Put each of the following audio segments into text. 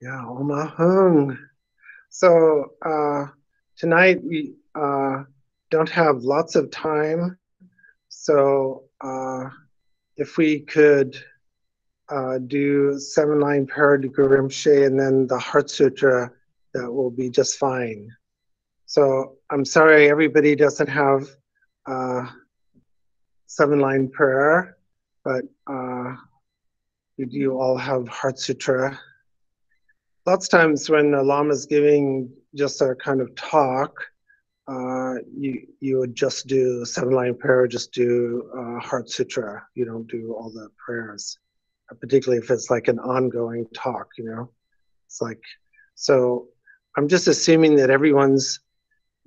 Yeah, Oma Hung. So tonight we don't have lots of time. So if we could do 7-line parody Gurimshay and then the Heart Sutra, that will be just fine. So I'm sorry everybody doesn't have 7-line prayer, but you all have Heart Sutra. Lots of times when the Lama's giving just a kind of talk, you would just do 7-line prayer, just do Heart Sutra. You don't do all the prayers, particularly if it's like an ongoing talk, you know? It's like, so I'm just assuming that everyone's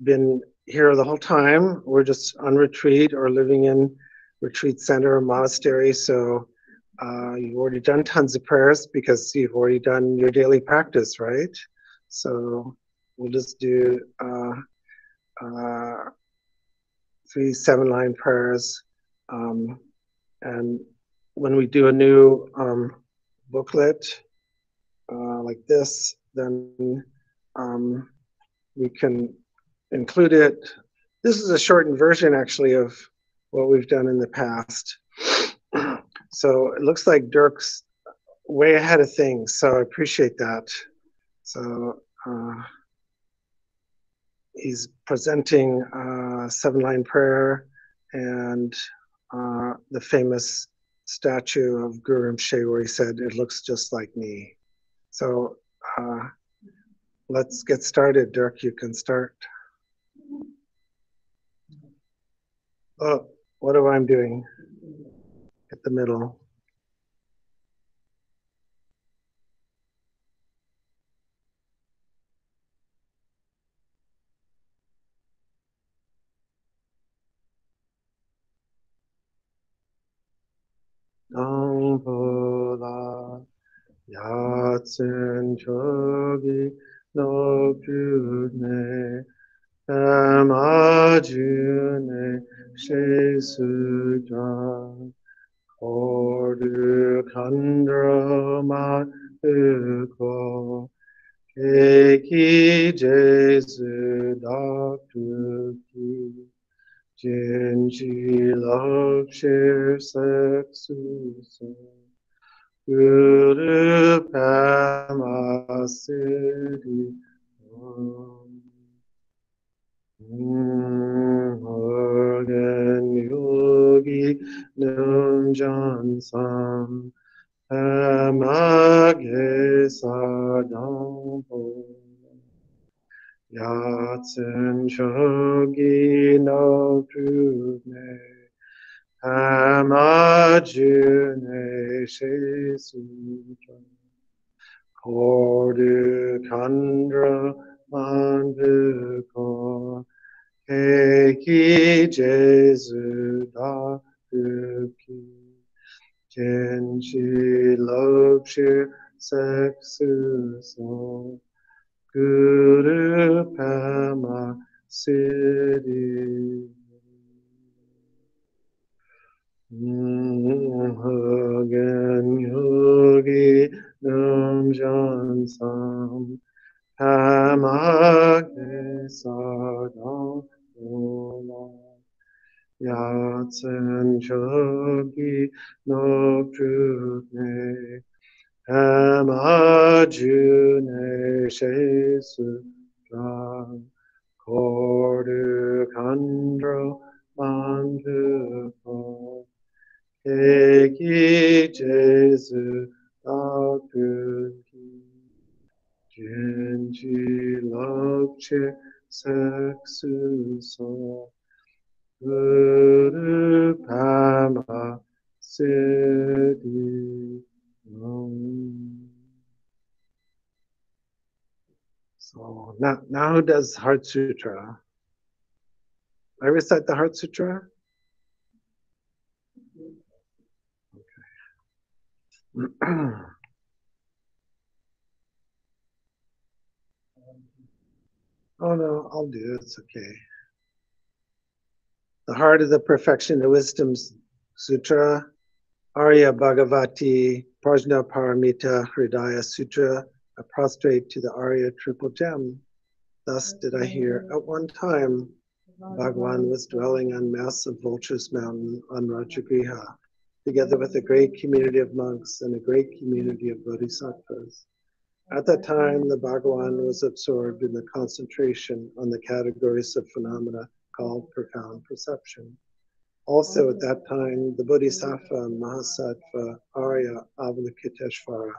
been here the whole time. We're just on retreat or living in retreat center or monastery, so you've already done tons of prayers because you've already done your daily practice, right? So we'll just do 3 7-line prayers. And when we do a new booklet like this, then we can include it. This is a shortened version, actually, of what we've done in the past. So it looks like Dirk's way ahead of things, so I appreciate that. So he's presenting 7-line prayer and the famous statue of Guru Rinpoche where he said, "It looks just like me." So let's get started, Dirk. You can start. Oh, what am I doing? At the middle. Ang Pola Yatsen Chogi No Pune Amajune Shesudra Ordu Khandra Matuko Keki Jesu Daktuki Jinji Lakshir Seksusa Guru Pamasiri Morgan Yogi Nam Jansam Amage Sadampo Ya Jene Shesutra, Kordu Tandra Mandukor, Keiki Jesu Dakuki, Kenshi Lopshu Seksuso, Guru Pama Siddhi. Hagen Yogi Nam Jansam Hamagne Sadam Ola Yatsen Jogi Nopjune Hamajune Shesudra Kordu Kandra Mandukor Eki Jesu Akuki Genji Lopche Seksu So Guru Pama Siddhi Om. So now does Heart Sutra. I recite the Heart Sutra. Oh no, I'll do it. It's okay. The Heart of the Perfection of Wisdom Sutra, Arya Bhagavati, Prajna Paramita, Hridaya Sutra. I prostrate to the Arya Triple Gem. Thus did I hear at one time Bhagavan was dwelling on mass of Vulture's Mountain on Rajagriha, together with a great community of monks and a great community of bodhisattvas. At that time, the Bhagavan was absorbed in the concentration on the categories of phenomena called profound perception. Also at that time, the Bodhisattva, Mahasattva, Arya Avalokiteshvara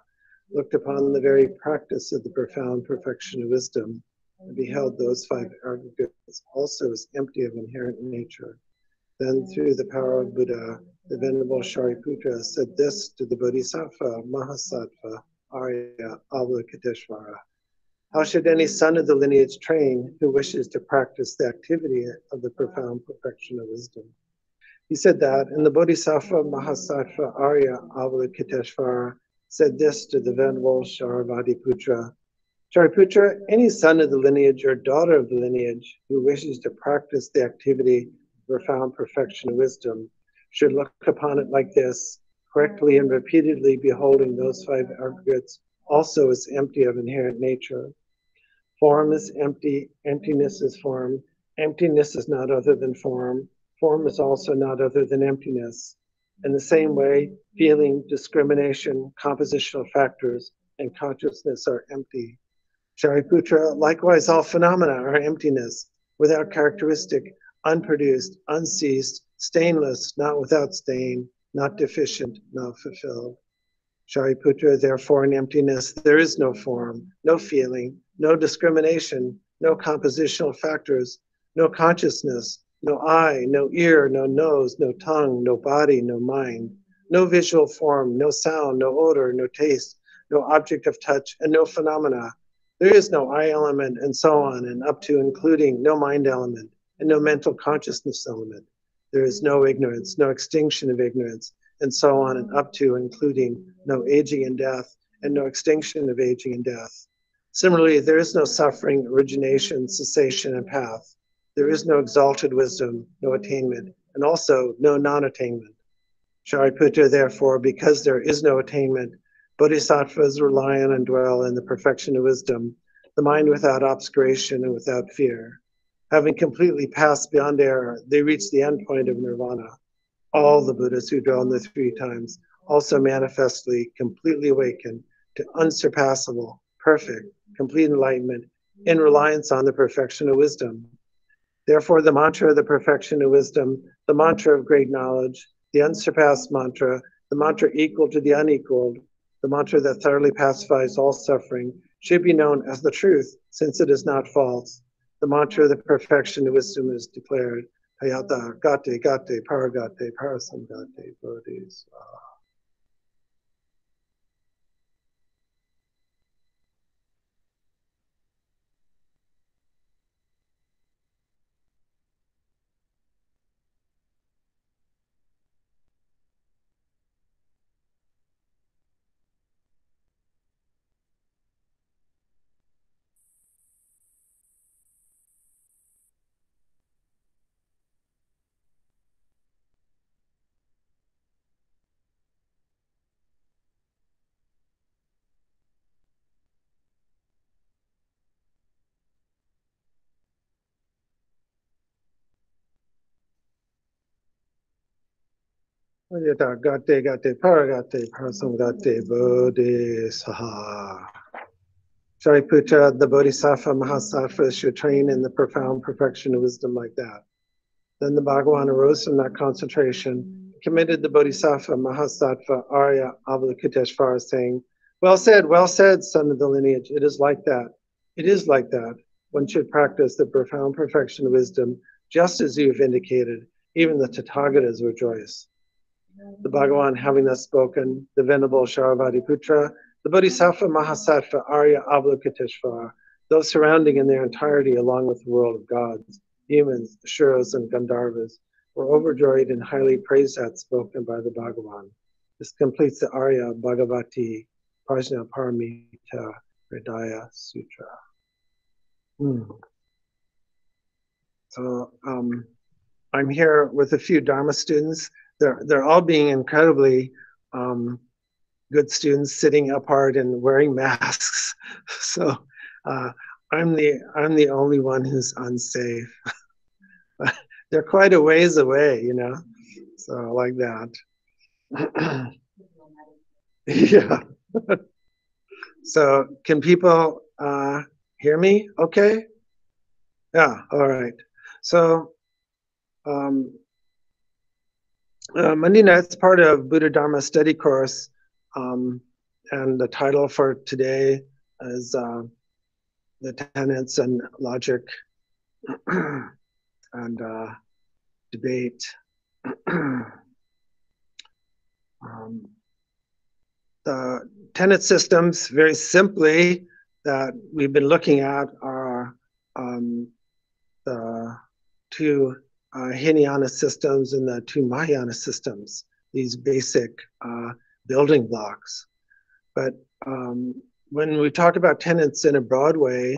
looked upon the very practice of the profound perfection of wisdom and beheld those five aggregates also as empty of inherent nature. Then through the power of Buddha, the Venerable Shariputra said this to the Bodhisattva, Mahasattva, Arya Avalokiteshvara. How should any son of the lineage train who wishes to practice the activity of the profound perfection of wisdom? He said that, and the Bodhisattva, Mahasattva, Arya Avalokiteshvara said this to the Venerable Sharavadiputra. Shariputra, any son of the lineage or daughter of the lineage who wishes to practice the activity of profound perfection of wisdom should look upon it like this, correctly and repeatedly beholding those five aggregates also as empty of inherent nature. Form is empty, emptiness is form, emptiness is not other than form, form is also not other than emptiness. In the same way, feeling, discrimination, compositional factors, and consciousness are empty. Shariputra, likewise all phenomena are emptiness, without characteristic, unproduced, unceased, stainless, not without stain, not deficient, not fulfilled. Shariputra, therefore in emptiness, there is no form, no feeling, no discrimination, no compositional factors, no consciousness, no eye, no ear, no nose, no tongue, no body, no mind, no visual form, no sound, no odor, no taste, no object of touch, and no phenomena. There is no eye element, and so on, and up to including no mind element, and no mental consciousness element. There is no ignorance, no extinction of ignorance, and so on and up to, including no aging and death, and no extinction of aging and death. Similarly, there is no suffering, origination, cessation, and path. There is no exalted wisdom, no attainment, and also no non-attainment. Shariputra, therefore, because there is no attainment, bodhisattvas rely on and dwell in the perfection of wisdom, the mind without obscuration and without fear. Having completely passed beyond error, they reach the end point of nirvana. All the Buddhas who dwell in the three times also manifestly completely awaken to unsurpassable, perfect, complete enlightenment in reliance on the perfection of wisdom. Therefore, the mantra of the perfection of wisdom, the mantra of great knowledge, the unsurpassed mantra, the mantra equal to the unequaled, the mantra that thoroughly pacifies all suffering, should be known as the truth, since it is not false. The mantra of the perfection of wisdom is declared Hayata, Gate, Gate, Paragate, Parasangate, Bodhis. Yata gate gate paragate parasangate bodhisaha. Shariputra, the Bodhisattva, Mahasattva should train in the profound perfection of wisdom like that. Then the Bhagavan arose from that concentration, commended the Bodhisattva, Mahasattva, Arya Avalokiteshvara, saying, well said, son of the lineage, it is like that. It is like that. One should practice the profound perfection of wisdom, just as you have indicated. Even the Tathagatas rejoice. The Bhagavan having thus spoken, the Venerable Sharavadiputra, the Bodhisattva Mahasattva Arya Avalokiteshvara, those surrounding in their entirety along with the world of gods, demons, Asuras, and Gandharvas, were overjoyed and highly praised that spoken by the Bhagavan. This completes the Arya Bhagavati, Prajna Paramita, Hridaya Sutra. So I'm here with a few Dharma students. They're all being incredibly good students, sitting apart and wearing masks. So I'm the only one who's unsafe. They're quite a ways away, you know. So like that. Yeah. So can people hear me? Okay. Yeah. All right. So. Monday night's part of Buddha Dharma study course, and the title for today is The Tenets and Logic and Debate. The tenet systems, very simply, that we've been looking at are the two Hinayana systems and the two Mahayana systems, these basic building blocks. But when we talk about tenets in a broad way,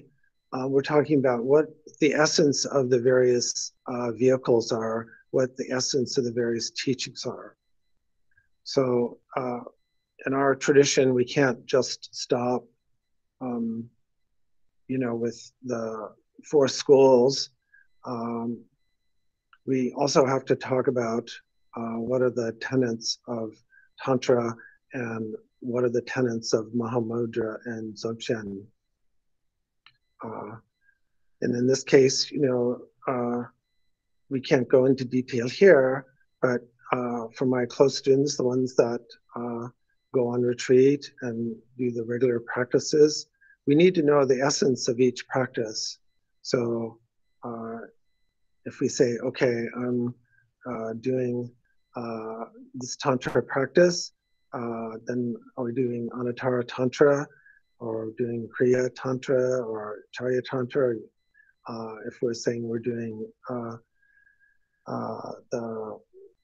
we're talking about what the essence of the various vehicles are, what the essence of the various teachings are. So in our tradition, we can't just stop, you know, with the four schools. We also have to talk about what are the tenets of Tantra and what are the tenets of Mahamudra and Dzogchen. And in this case, you know, we can't go into detail here, but for my close students, the ones that go on retreat and do the regular practices, we need to know the essence of each practice. So, if we say, okay, I'm doing this Tantra practice, then are we doing Anuttara Tantra or doing Kriya Tantra or Charya Tantra? If we're saying we're doing the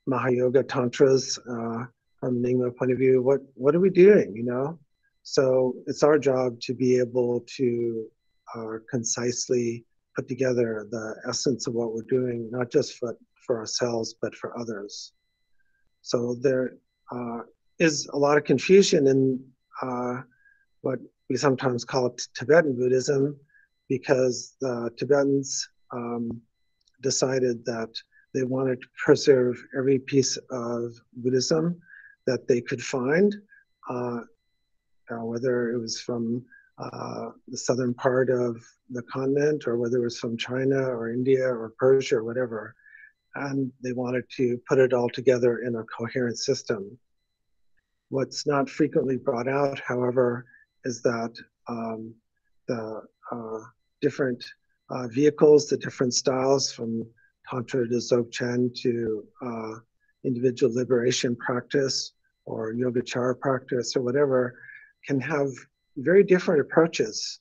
Mahayoga Tantras from Nyingma point of view, what are we doing, you know? So it's our job to be able to concisely put together the essence of what we're doing, not just for ourselves, but for others. So there is a lot of confusion in what we sometimes call Tibetan Buddhism, because the Tibetans decided that they wanted to preserve every piece of Buddhism that they could find, whether it was from the southern part of the continent, or whether it was from China or India or Persia or whatever. And they wanted to put it all together in a coherent system. What's not frequently brought out, however, is that the different vehicles, the different styles from contrary to Dzogchen, to individual liberation practice or Yogacara practice or whatever, can have very different approaches.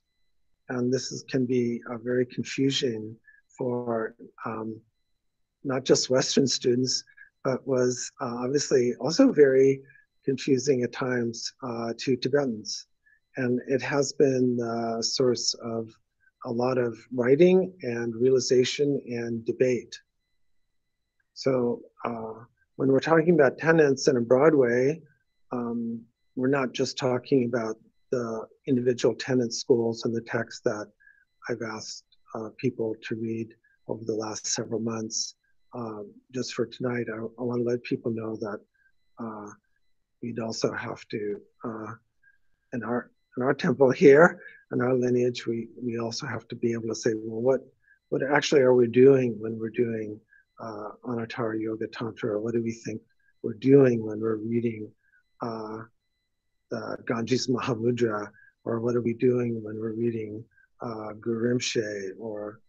And this is, can be very confusing for not just Western students, but was obviously also very confusing at times to Tibetans. And it has been the source of a lot of writing and realization and debate. So when we're talking about tenets in a broad way, we're not just talking about the individual tenet schools and the text that I've asked people to read over the last several months. Just for tonight, I want to let people know that we'd also have to, in our temple here, in our lineage, we also have to be able to say, well, what actually are we doing when we're doing Anuttara Yoga Tantra? What do we think we're doing when we're reading the Ganges Mahamudra? Or what are we doing when we're reading Gurimshay or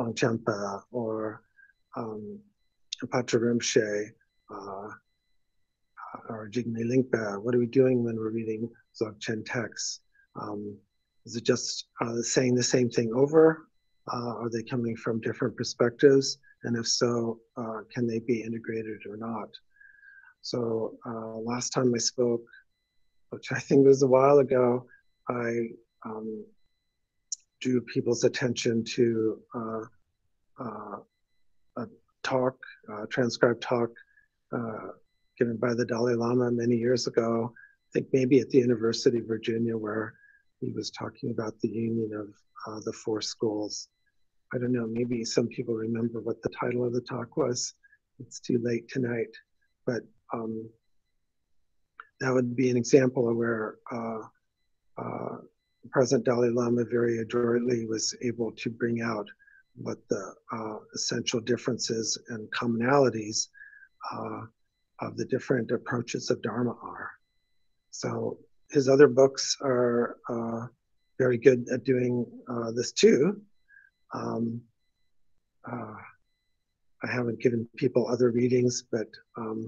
Longchenpa or Pacha Rinpoche or Jigme Lingpa? What are we doing when we're reading Dzogchen texts? Is it just saying the same thing over? Are they coming from different perspectives? And if so, can they be integrated or not? So last time I spoke, which I think was a while ago, I drew people's attention to a talk, transcribed talk given by the Dalai Lama many years ago, I think maybe at the University of Virginia, where he was talking about the union of the four schools. I don't know, maybe some people remember what the title of the talk was. It's too late tonight, but that would be an example of where the present Dalai Lama very adroitly was able to bring out what the essential differences and commonalities of the different approaches of Dharma are. So his other books are very good at doing this too. I haven't given people other readings, but of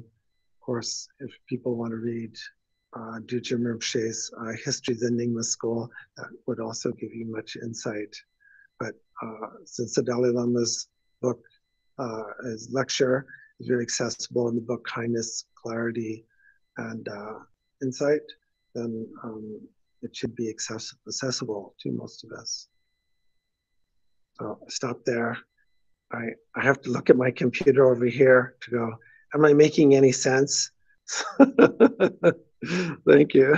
course, if people want to read Dudjom Rinpoche's History of the Nyingma School, that would also give you much insight. But since the Dalai Lama's book, his lecture, is very accessible in the book Kindness, Clarity, and Insight, then it should be accessible to most of us. So I stop there. I have to look at my computer over here to go, am I making any sense? Thank you.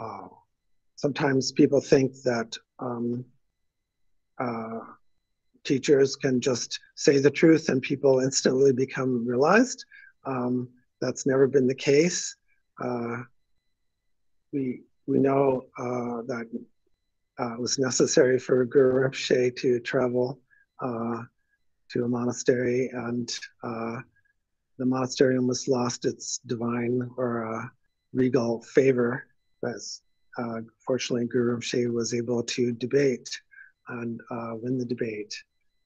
Oh, sometimes people think that teachers can just say the truth and people instantly become realized. That's never been the case. We know that it was necessary for Guru Rinpoche to travel to a monastery, and the monastery almost lost its divine or regal favor. But fortunately, Guru Rinpoche was able to debate and win the debate.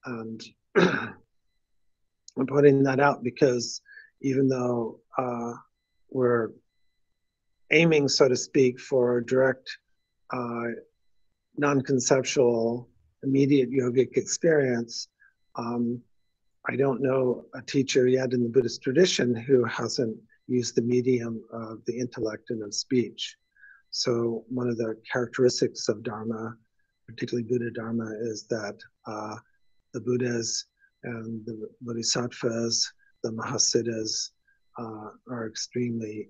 And I'm putting that out because even though we're aiming, so to speak, for direct, non-conceptual, immediate yogic experience, I don't know a teacher yet in the Buddhist tradition who hasn't used the medium of the intellect and of speech. So one of the characteristics of Dharma, particularly Buddha Dharma, is that the Buddhas and the Bodhisattvas, the Mahasiddhas, are extremely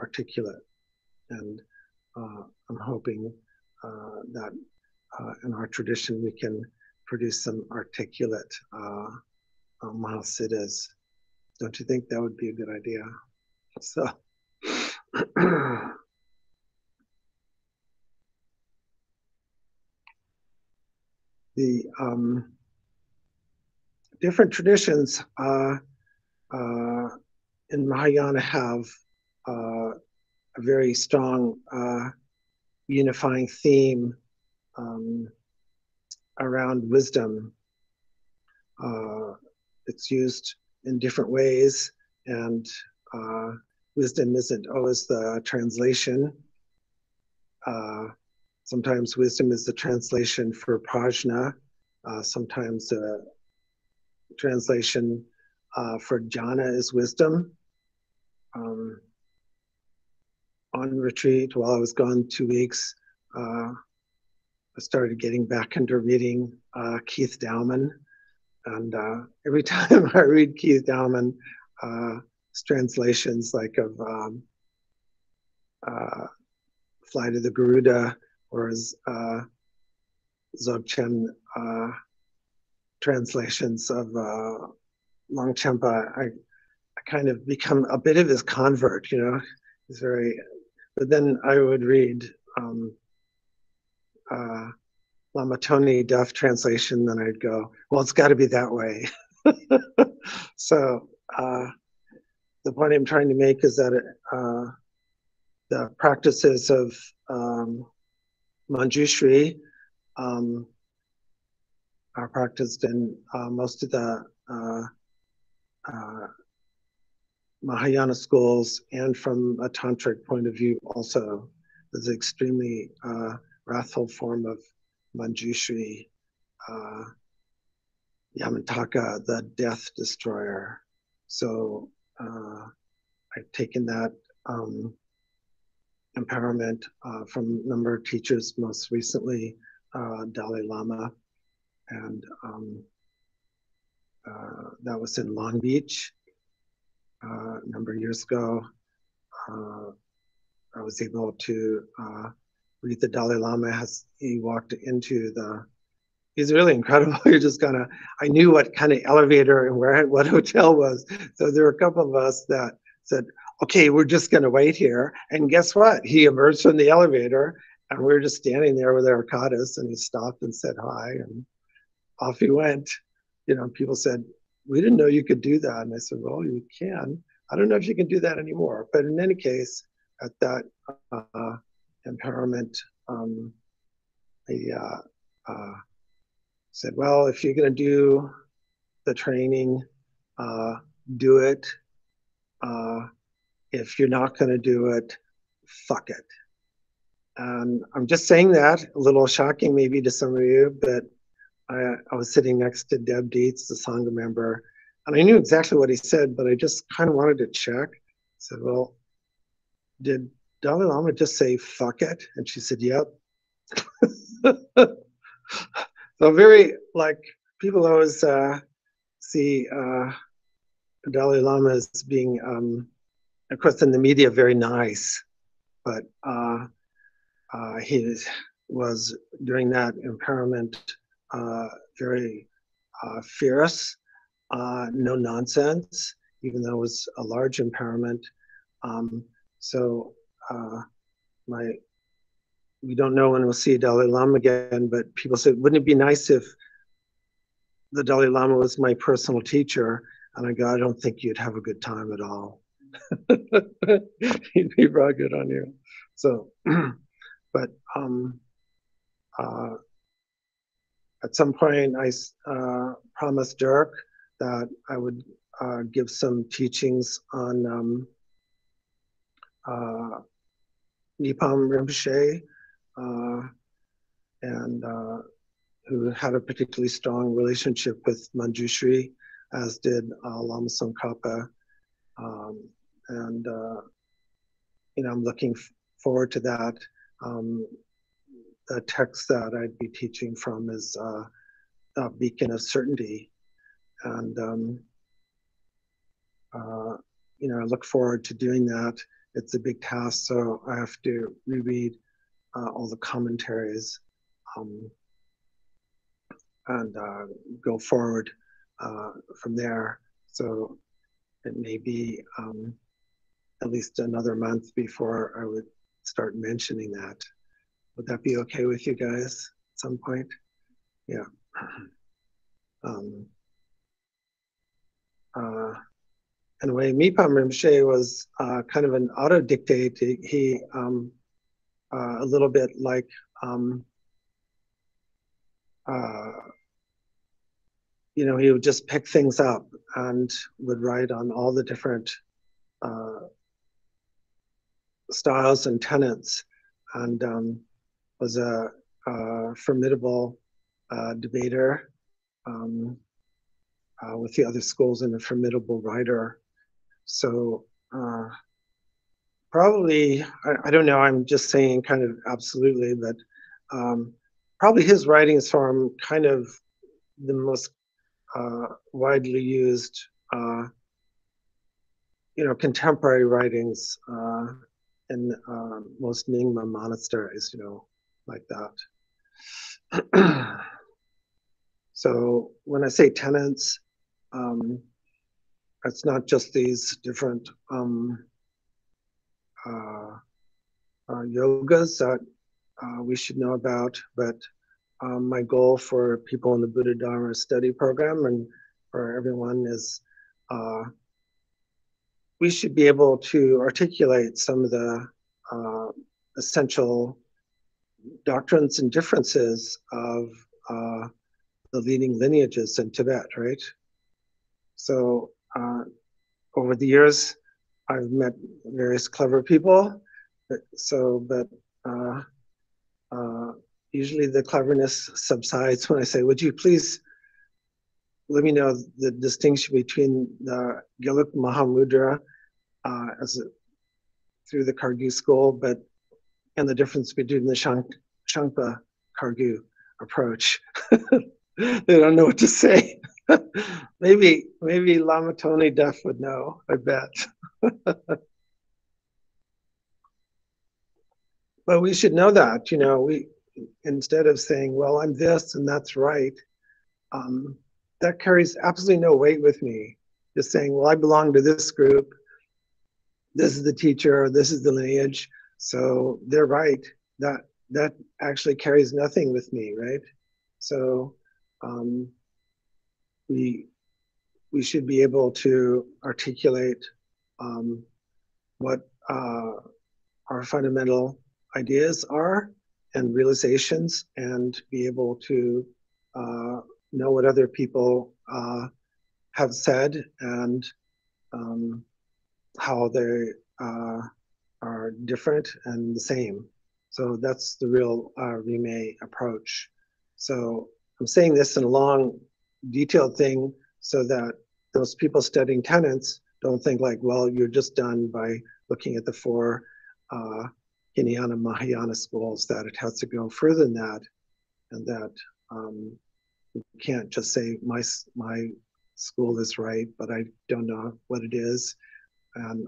articulate, and I'm hoping that in our tradition we can produce some articulate Mahasiddhas. Don't you think that would be a good idea? So, the different traditions in Mahayana have a very strong unifying theme around wisdom. It's used in different ways, and wisdom isn't always the translation. Sometimes wisdom is the translation for prajna, sometimes the translation for jhana is wisdom. On retreat, while I was gone 2 weeks, I started getting back into reading Keith Dowman. And every time I read Keith Dowman, translations like of Fly to the Garuda, or his Dzogchen translations of Longchenpa, I kind of become a bit of his convert, you know. He's very, but then I would read Lama Tony Duff translation, then I'd go, well, it's got to be that way. So the point I'm trying to make is that the practices of Manjushri are practiced in most of the Mahayana schools, and from a tantric point of view also. There's an extremely wrathful form of Manjushri, Yamataka, the death destroyer. So I've taken that empowerment from a number of teachers, most recently Dalai Lama, and that was in Long Beach a number of years ago. I was able to read the Dalai Lama as he walked into the, he's really incredible. You're just gonna, I knew what kind of elevator and where, what hotel was. So there were a couple of us that said, okay, we're just gonna wait here. And guess what? He emerged from the elevator, and we were just standing there with our katas, and he stopped and said hi, and off he went. You know, people said, we didn't know you could do that. And I said, well, you can. I don't know if you can do that anymore. But in any case, at that empowerment, I said, well, if you're going to do the training, do it. If you're not going to do it, fuck it. And I'm just saying that, a little shocking maybe to some of you, but I was sitting next to Deb Dietz, the Sangha member, and I knew exactly what he said, but I just kind of wanted to check. I said, well, did Dalai Lama just say, fuck it? And she said, yep. So very, like, people always see Dalai Lama as being, of course, in the media, very nice. But he was, during that empowerment, very fierce, no nonsense, even though it was a large empowerment. So we don't know when we'll see Dalai Lama again, but people said, wouldn't it be nice if the Dalai Lama was my personal teacher? And I go, I don't think you'd have a good time at all. He'd be real good on you. So, but at some point, I promised Dirk that I would give some teachings on Mipham Rinpoche, and who had a particularly strong relationship with Manjushri, as did Lama Tsongkhapa. And you know, I'm looking forward to that. The text that I'd be teaching from is a Beacon of Certainty. And, you know, I look forward to doing that. It's a big task, so I have to reread all the commentaries and go forward from there. So it may be at least another month before I would start mentioning that. Would that be okay with you guys at some point? Yeah. And when Mipham Rinpoche was kind of an autodictate, he a little bit like you know, he would just pick things up and would write on all the different styles and tenets, and was a formidable debater with the other schools, and a formidable writer. So probably, I don't know, I'm just saying kind of absolutely, but probably his writings form kind of the most widely used, you know, contemporary writings in most Nyingma monasteries, you know, like that. So when I say tenets, it's not just these different yogas that we should know about, but my goal for people in the Buddha Dharma study program and for everyone is we should be able to articulate some of the essential doctrines and differences of the leading lineages in Tibet, right? So over the years, I've met various clever people, but usually the cleverness subsides when I say, would you please let me know the distinction between the Geluk Mahamudra through the Kargyu school, and the difference between the Shangpa Kargyu approach. They don't know what to say. maybe Lama Tony Duff would know, I bet. But we should know that, you know, instead of saying, well, I'm this and that's right, that carries absolutely no weight with me. Just saying, well, I belong to this group, this is the teacher, this is the lineage, so they're right. That actually carries nothing with me, right? So we should be able to articulate what our fundamental ideas are and realizations, and be able to know what other people have said, and how they are different and the same. So that's the real Rime approach. So I'm saying this in a long, detailed thing so that those people studying tenets don't think like, well, you're just done by looking at the four Hinayana, Mahayana schools, that it has to go further than that, and that you can't just say my school is right, but I don't know what it is,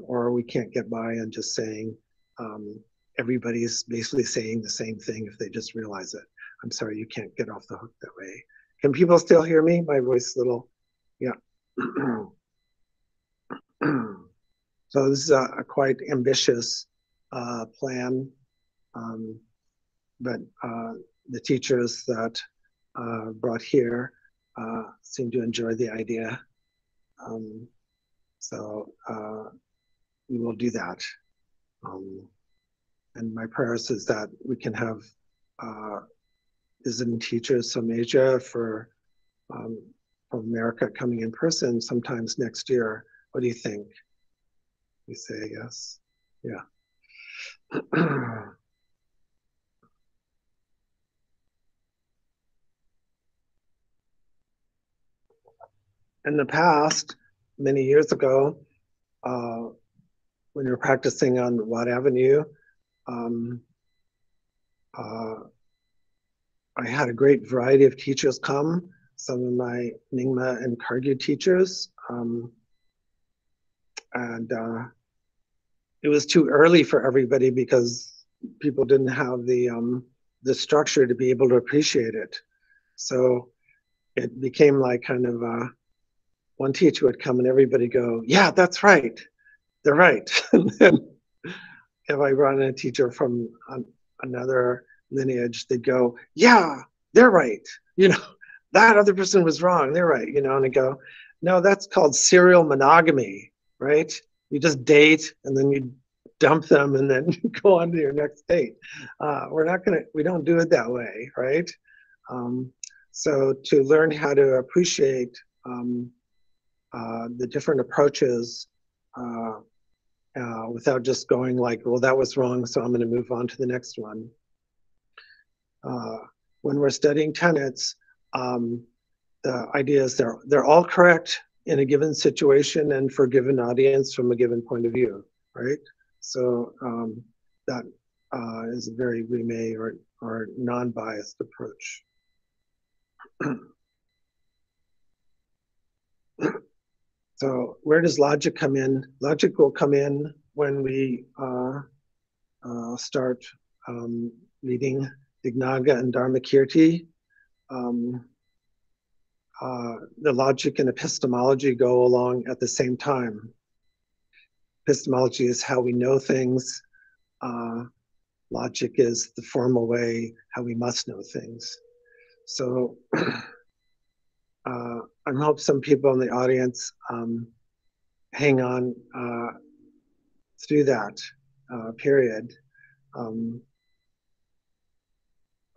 or we can't get by and just saying everybody's basically saying the same thing if they just realize it. I'm sorry, you can't get off the hook that way. Can people still hear me? My voice is a little, yeah. So this is a quite ambitious plan, but the teachers that brought here seem to enjoy the idea, so we will do that, and my prayers is that we can have visiting teachers from Asia, from America, coming in person sometimes next year. What do you think? We say yes, yeah. In the past, many years ago, when you're practicing on Watt Avenue, I had a great variety of teachers come. Some of my Nyingma and Kargyu teachers, it was too early for everybody because people didn't have the structure to be able to appreciate it. So it became like kind of one teacher would come and everybody go, yeah, that's right, they're right. And then if I brought in a teacher from another lineage, they'd go, yeah, they're right. You know, that other person was wrong, they're right. You know, and I go, no, that's called serial monogamy. right? You just date and then you dump them and then you go on to your next date. We don't do it that way, right? So to learn how to appreciate the different approaches without just going like, well, that was wrong, so I'm going to move on to the next one. When we're studying tenets, the idea is they're all correct in a given situation and for a given audience from a given point of view, right? So that is a very Rime or non-biased approach. So where does logic come in? Logic will come in when we start reading Dignaga and Dharmakirti. The logic and epistemology go along at the same time. Epistemology is how we know things. Logic is the formal way how we must know things. So I hope some people in the audience hang on through that period.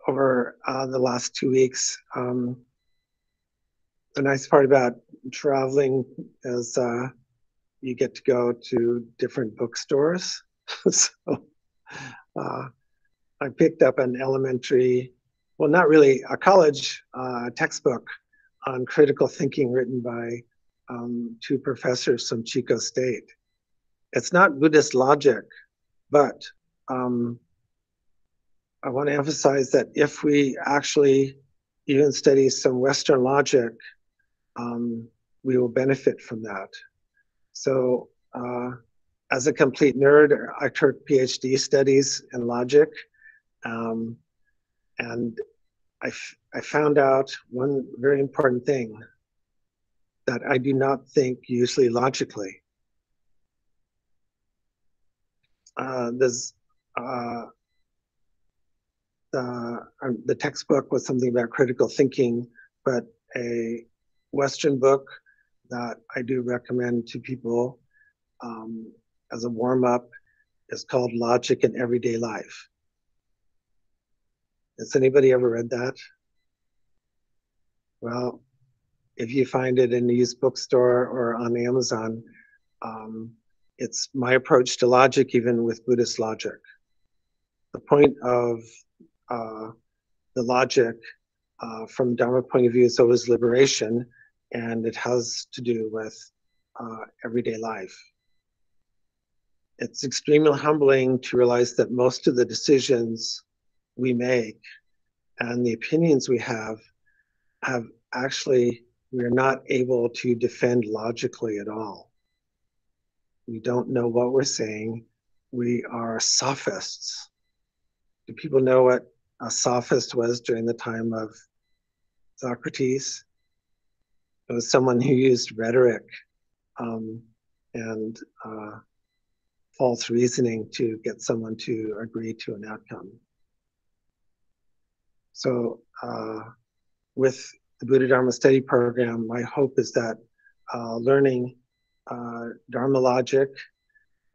Over the last 2 weeks, the nice part about traveling is you get to go to different bookstores. So I picked up an elementary, well, not really, a college textbook on critical thinking written by two professors from Chico State. It's not Buddhist logic, but I want to emphasize that if we actually even study some Western logic, we will benefit from that. So as a complete nerd, I took PhD studies in logic, and I found out one very important thing, that I do not think usually logically. The textbook was something about critical thinking, but a Western book that I do recommend to people as a warm-up is called Logic in Everyday Life. Has anybody ever read that? Well, if you find it in a used bookstore or on Amazon, it's my approach to logic, even with Buddhist logic. The point of the logic from Dharma point of view is always liberation, and it has to do with everyday life. It's extremely humbling to realize that most of the decisions we make and the opinions we have actually, we're not able to defend logically at all. We don't know what we're saying. We are sophists. Do people know what a sophist was during the time of Socrates? It was someone who used rhetoric and false reasoning to get someone to agree to an outcome. So with the Buddha Dharma Study Program, my hope is that learning Dharma logic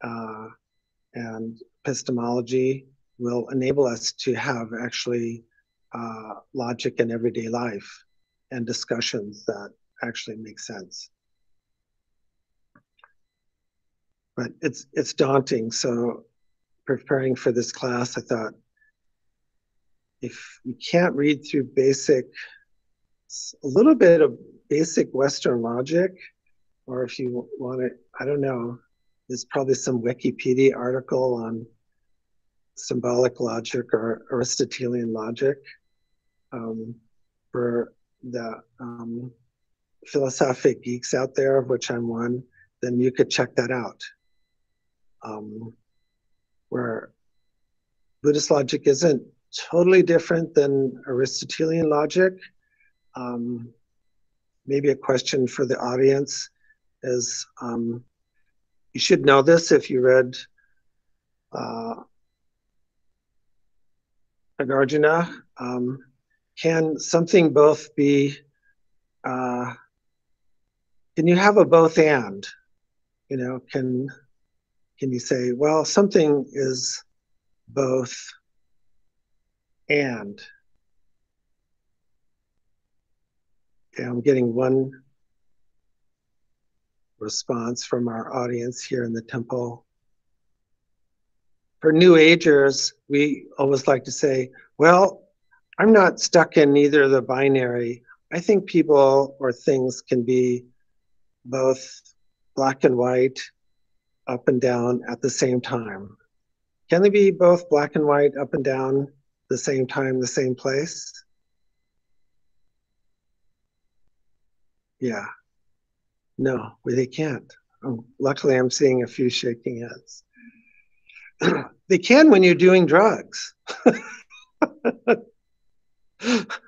and epistemology will enable us to have actually logic in everyday life and discussions that actually make sense. But it's daunting, so preparing for this class, I thought, if you can't read through a little bit of basic Western logic, or if you want to, I don't know, there's probably some Wikipedia article on symbolic logic or Aristotelian logic for the philosophic geeks out there, of which I'm one, then you could check that out. Where Buddhist logic isn't totally different than Aristotelian logic. Maybe a question for the audience is, you should know this if you read Nagarjuna. Can something both be, can you have a both and? You know, can you say, well, something is both and. Okay, I'm getting one response from our audience here in the temple. For New Agers, we always like to say, well, I'm not stuck in either the binary. I think people or things can be both black and white, up and down at the same time. Can they be both black and white, up and down, at the same time, the same place? Yeah. No, they can't. Luckily, I'm seeing a few shaking heads. They can when you're doing drugs. But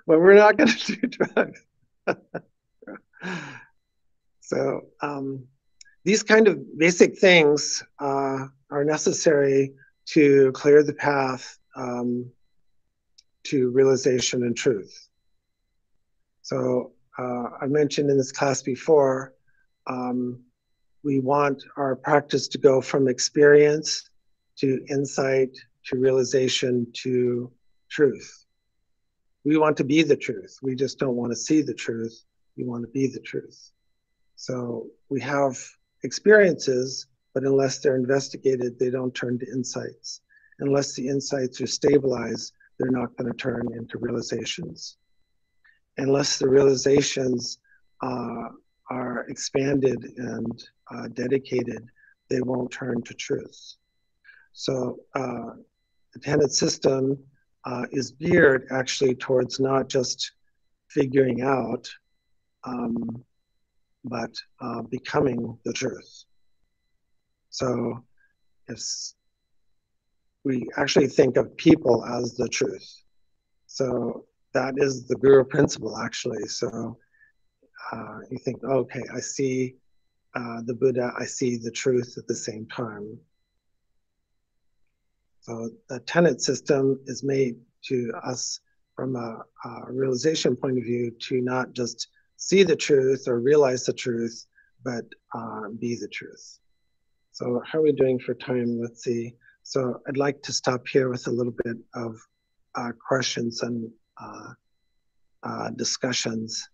we're not going to do drugs. So these kind of basic things are necessary to clear the path to realization and truth. So I mentioned in this class before, we want our practice to go from experience to insight, to realization, to truth. We want to be the truth. We just don't want to see the truth. We want to be the truth. So we have experiences, but unless they're investigated, they don't turn to insights. Unless the insights are stabilized, they're not going to turn into realizations. Unless the realizations are expanded and dedicated, they won't turn to truth. So the tenet system is geared actually towards not just figuring out, but becoming the truth. So if we actually think of people as the truth. So that is the Guru principle actually. So you think, okay, I see the Buddha, I see the truth at the same time. So the tenet system is made to us from a realization point of view to not just see the truth or realize the truth, but be the truth. So how are we doing for time? Let's see. So I'd like to stop here with a little bit of questions and discussions.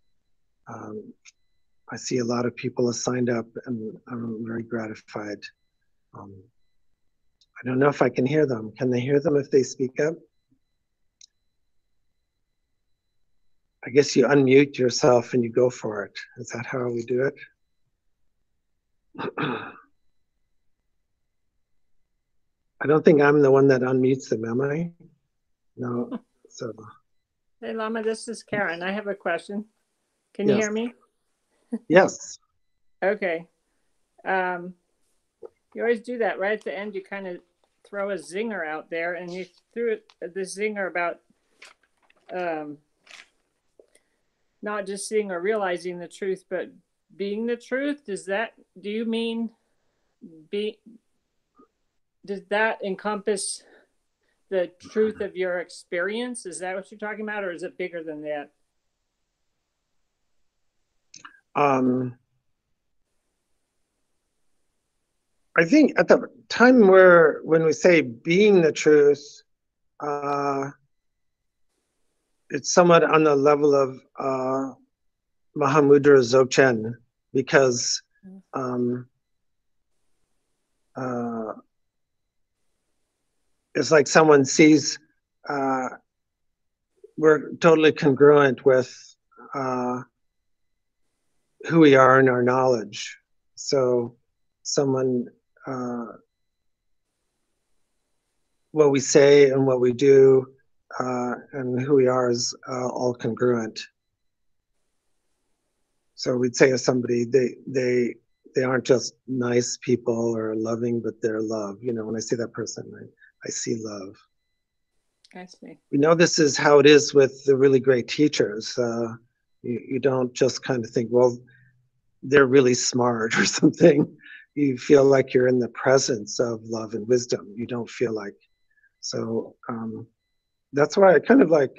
I see a lot of people have signed up and I'm very gratified. I don't know if I can hear them. Can they hear them if they speak up? I guess you unmute yourself and you go for it. Is that how we do it? I don't think I'm the one that unmutes them, am I? No. So. Hey, Lama, this is Karen. I have a question. Can you hear me? Yes. Okay. You always do that right at the end. You kind of throw a zinger out there, and you threw the zinger about not just seeing or realizing the truth, but being the truth. Does that? Do you mean be? Does that encompass the truth of your experience? Is that what you're talking about, or is it bigger than that? I think at the time where, when we say being the truth, it's somewhat on the level of Mahamudra Dzogchen, because it's like someone sees we're totally congruent with who we are in our knowledge. So someone, what we say and what we do and who we are is all congruent. So we'd say of somebody, they aren't just nice people or loving, but they're love. You know, when I see that person, I see love. I see. We know this is how it is with the really great teachers. You don't just kind of think, well, they're really smart or something. You feel like you're in the presence of love and wisdom. You don't feel like, so that's why I kind of like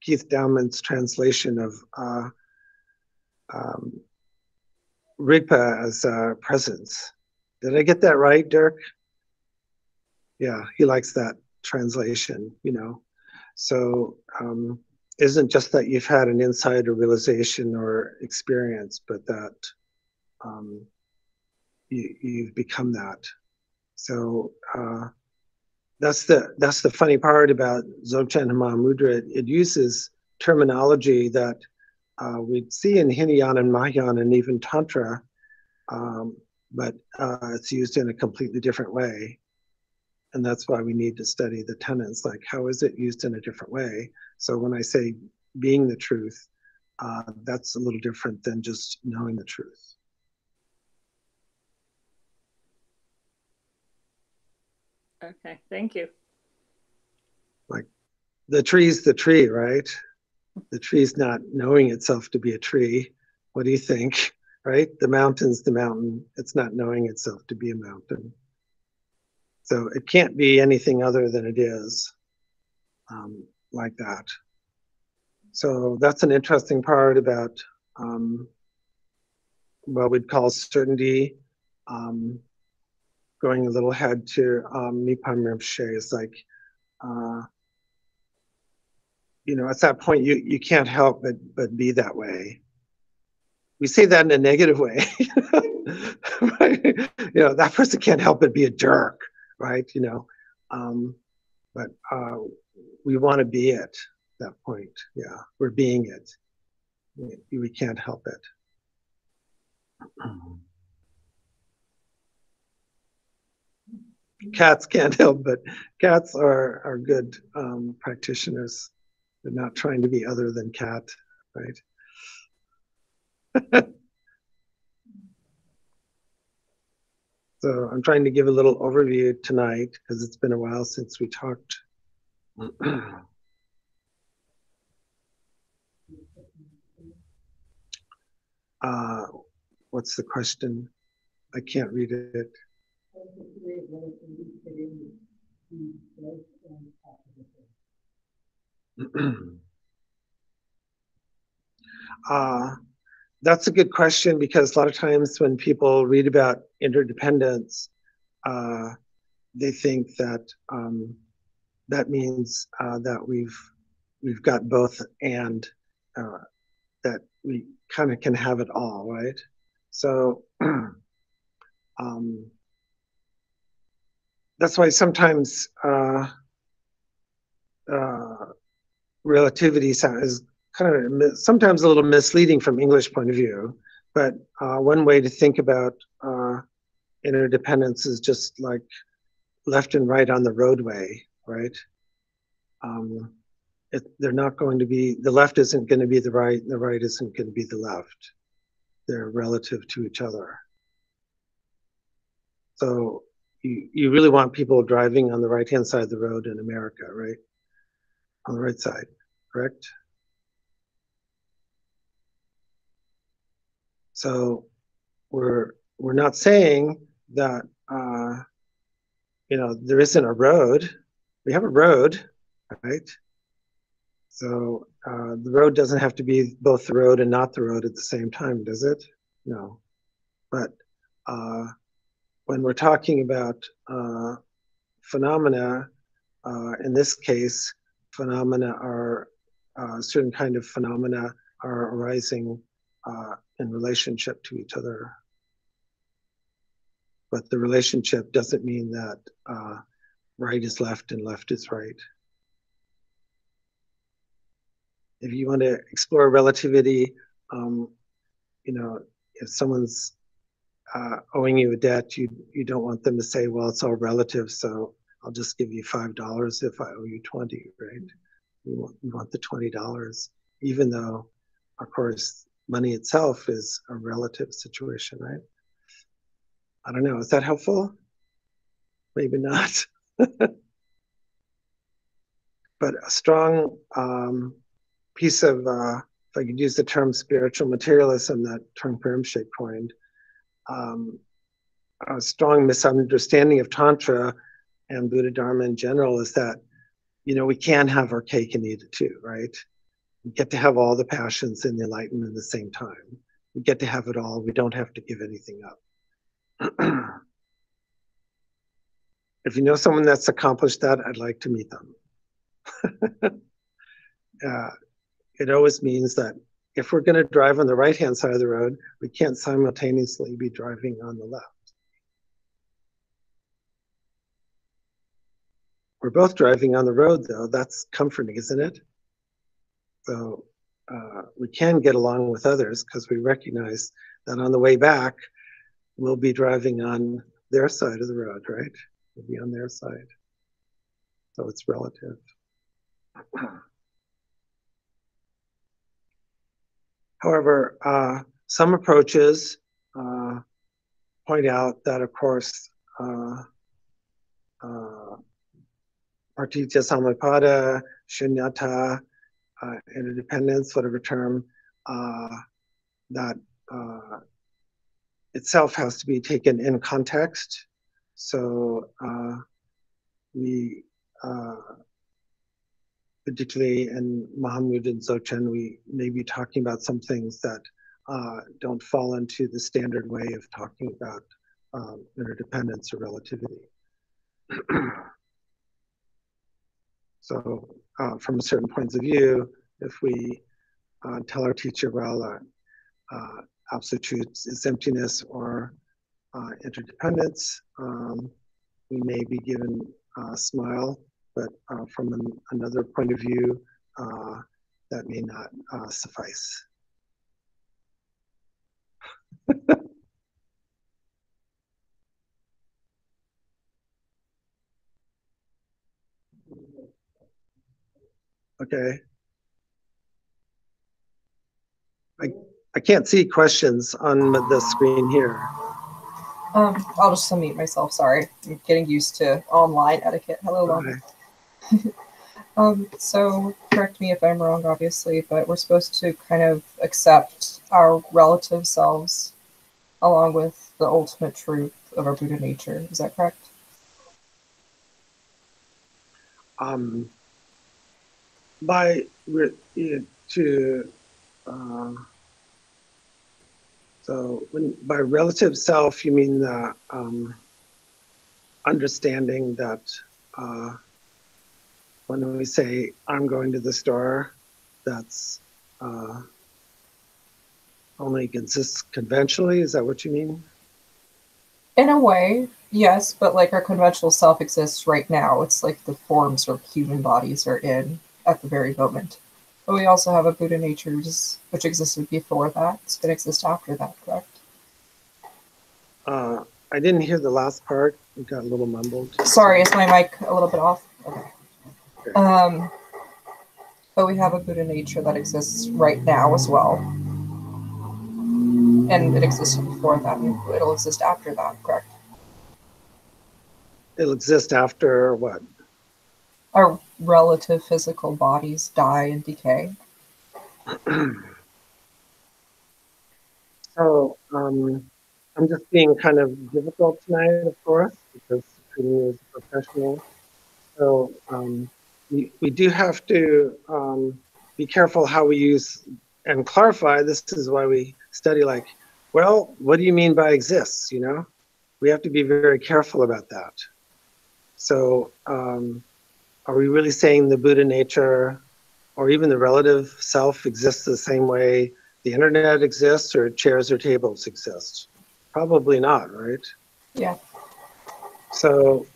Keith Dowman's translation of Rigpa as presence. Did I get that right, Dirk? Yeah, he likes that translation, you know. So isn't just that you've had an insight or realization or experience, but that you've become that. So that's the funny part about Dzogchen Mahamudra. It uses terminology that we'd see in Hinayana and Mahayana and even Tantra, but it's used in a completely different way. And that's why we need to study the tenets, like how is it used in a different way? So when I say being the truth, that's a little different than just knowing the truth. Okay, thank you. Like the tree's the tree, right? The tree's not knowing itself to be a tree. What do you think, right? The mountain's the mountain. It's not knowing itself to be a mountain. So it can't be anything other than it is, like that. So that's an interesting part about what we'd call certainty. Going a little ahead to Mipham Rinpoche is like, you know, at that point you can't help but be that way. We say that in a negative way. Right? You know, that person can't help but be a jerk. Right, you know, but we want to be it at that point. Yeah, we're being it. We can't help it. Cats can't help, but cats are good practitioners. They're not trying to be other than cat, right? So I'm trying to give a little overview tonight because it's been a while since we talked. What's the question? I can't read it. That's a good question, because a lot of times when people read about interdependence, they think that that means that we've got both, and that we kind of can have it all, right? So that's why sometimes relativity is kind of sometimes a little misleading from English point of view, but one way to think about interdependence is just like left and right on the roadway, right? They're not going to be, the left isn't going to be the right, and the right isn't going to be the left. They're relative to each other. So you really want people driving on the right-hand side of the road in America, right? On the right side, correct? So we're not saying that, you know, there isn't a road. We have a road, right? So the road doesn't have to be both the road and not the road at the same time, does it? No. But when we're talking about phenomena, in this case, phenomena are, certain kind of phenomena are arising in relationship to each other. But the relationship doesn't mean that right is left and left is right. If you want to explore relativity, you know, if someone's owing you a debt, you don't want them to say, well, it's all relative, so I'll just give you $5 if I owe you 20, right? You want the $20, even though, of course, money itself is a relative situation, right? I don't know. Is that helpful? Maybe not. But a strong piece of, if I could use the term spiritual materialism that Trungpa Rinpoche coined, a strong misunderstanding of Tantra and Buddha Dharma in general is that, you know, we can have our cake and eat it too, right? Get to have all the passions and the enlightenment at the same time. We get to have it all. We don't have to give anything up. If you know someone that's accomplished that, I'd like to meet them. It always means that if we're going to drive on the right-hand side of the road, we can't simultaneously be driving on the left. We're both driving on the road, though. That's comforting, isn't it? So we can get along with others because we recognize that on the way back, we'll be driving on their side of the road, right? We'll be on their side. So it's relative. However, some approaches point out that, of course, Partitya Samappada, Shunyata, interdependence, whatever term, that itself has to be taken in context. So particularly in Mahamudra and Dzogchen, we may be talking about some things that don't fall into the standard way of talking about interdependence or relativity. So from certain points of view, if we tell our teacher, well, absolute is emptiness or interdependence, we may be given a smile. But from another point of view, that may not suffice. Okay. I can't see questions on the screen here. I'll just unmute myself, sorry. I'm getting used to online etiquette. Hello, Lonnie. Okay. So correct me if I'm wrong, obviously, but we're supposed to kind of accept our relative selves along with the ultimate truth of our Buddha nature. Is that correct? By relative self, you mean the understanding that when we say, I'm going to the store, that's only consists conventionally? Is that what you mean? In a way, yes, but like our conventional self exists right now. It's like the forms our human bodies are in at the very moment. But we also have a Buddha natures which existed before that. It's going to exist after that, correct? I didn't hear the last part. It got a little mumbled. Sorry, is my mic a little bit off? Okay. But we have a Buddha nature that exists right now as well, and it existed before that, and it'll exist after that, correct? It'll exist after what? Our relative physical bodies die and decay. So, I'm just being kind of difficult tonight, of course, because I'm a professional. So, we do have to be careful how we use and clarify. This is why we study like, well, what do you mean by exists, you know? We have to be very careful about that. So are we really saying the Buddha nature or even the relative self exists the same way the internet exists or chairs or tables exist? Probably not, right? Yeah. So,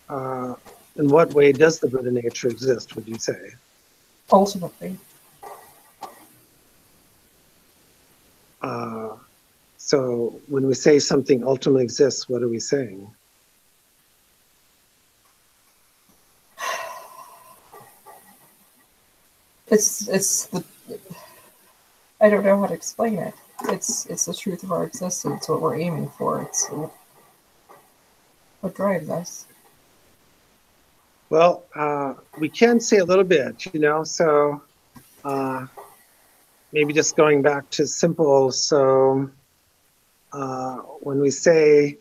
in what way does the Buddha nature exist, would you say? Ultimately. So when we say something ultimately exists, what are we saying? I don't know how to explain it. It's the truth of our existence, what we're aiming for. It's what drives us. Well, we can say a little bit, you know, so maybe just going back to simple. So when we say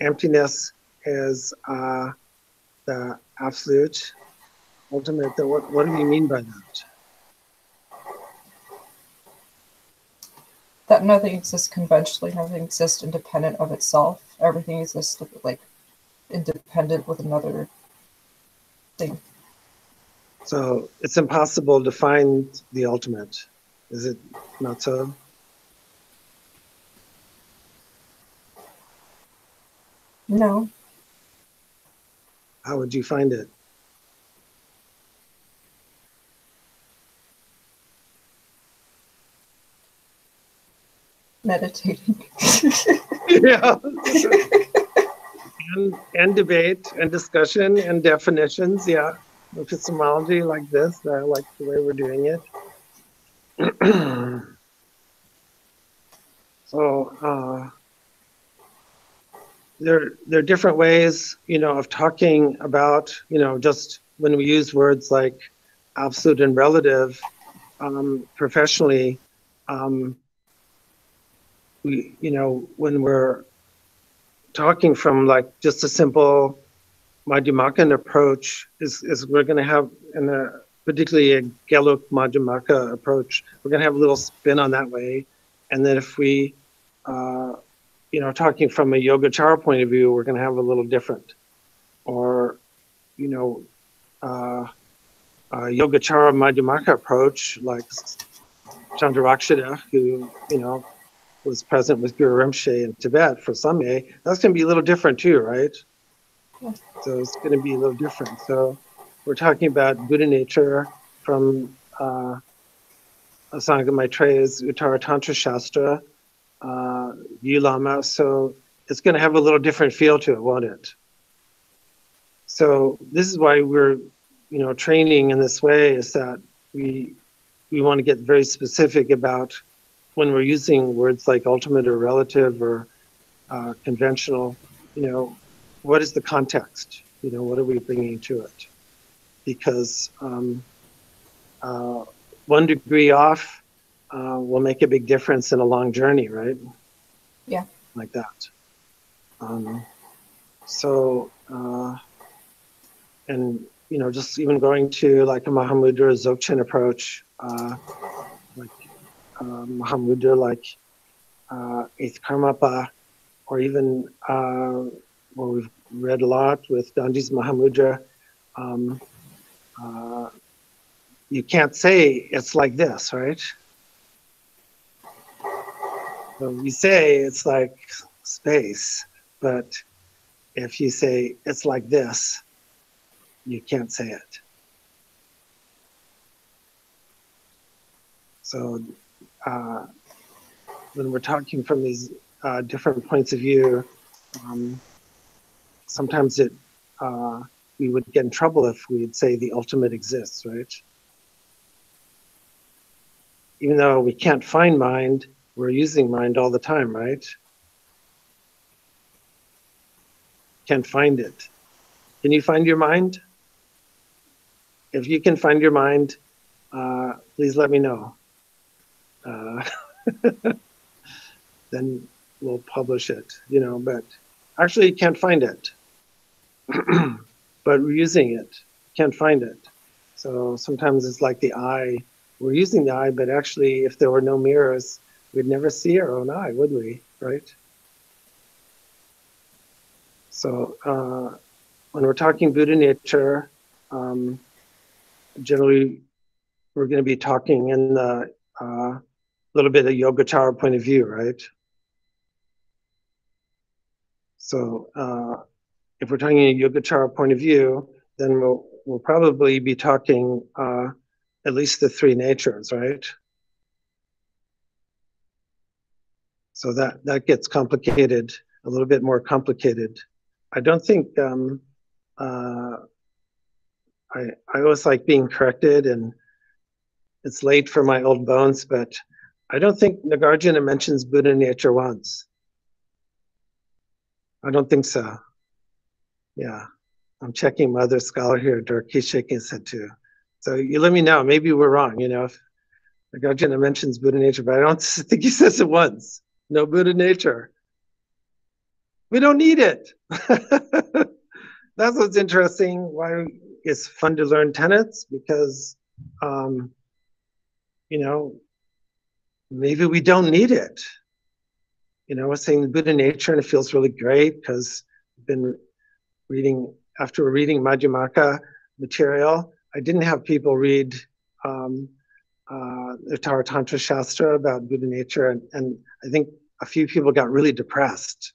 emptiness is the absolute, ultimate, then what do we mean by that? that nothing exists conventionally, nothing exists independent of itself. Everything exists like independent with another thing. So it's impossible to find the ultimate. Is it not so? No. How would you find it? Meditating. Yeah. And debate and discussion and definitions, yeah. Epistemology like this, I like the way we're doing it. So there are different ways, you know, of talking about, you know, just when we use words like absolute and relative, professionally, we, you know, when we're talking from like just a simple Madhyamaka approach is we're going to have, in a, particularly a Geluk Madhyamaka approach, we're going to have a little spin on that way. And then if we, you know, talking from a Yogacara point of view, we're going to have a little different. Or, you know, a Yogacara Madhyamaka approach, like Chandarakshita, who, you know, was present with Guru Rinpoche in Tibet for Samye, that's going to be a little different too, right? So it's going to be a little different. So we're talking about Buddha nature from Asanga Maitreya's Uttara Tantra Shastra, Yu Lama. So it's going to have a little different feel to it, won't it? So this is why we're, you know, training in this way, is that we want to get very specific about when we're using words like ultimate or relative or conventional, you know, what is the context? You know, what are we bringing to it? Because one degree off will make a big difference in a long journey, right? Yeah. Like that. And, you know, just even going to like a Mahamudra Dzogchen approach, Mahamudra, like Eighth Karmapa, or even what we've read a lot with Danji's Mahamudra, you can't say it's like this, right? So we say it's like space, but if you say it's like this, you can't say it. So when we're talking from these different points of view, sometimes it we would get in trouble if we would say the ultimate exists, right? Even though we can't find mind, we're using mind all the time, right? Can't find it. Can you find your mind? If you can find your mind, please let me know. Then we'll publish it, you know, but actually you can't find it, but we're using it, can't find it. So sometimes it's like the eye, we're using the eye, but actually if there were no mirrors, we'd never see our own eye, would we, right? So when we're talking Buddha nature, generally we're going to be talking in the little bit of Yogacara point of view, right? So if we're talking a Yogacara point of view, then we'll probably be talking at least the three natures, right? So that gets complicated, a little bit more complicated. I don't think I always like being corrected, and it's late for my old bones, but I don't think Nagarjuna mentions Buddha nature once. I don't think so. Yeah. I'm checking my other scholar here, Dirk, he's shaking his head too. So you let me know, maybe we're wrong, you know, if Nagarjuna mentions Buddha nature, but I don't think he says it once. No Buddha nature. We don't need it. That's what's interesting, why it's fun to learn tenets, because, you know, maybe we don't need it. You know, I was saying the Buddha nature, and it feels really great because I've been reading, after reading Madhyamaka material, I didn't have people read the Tara Tantra Shastra about Buddha nature, and I think a few people got really depressed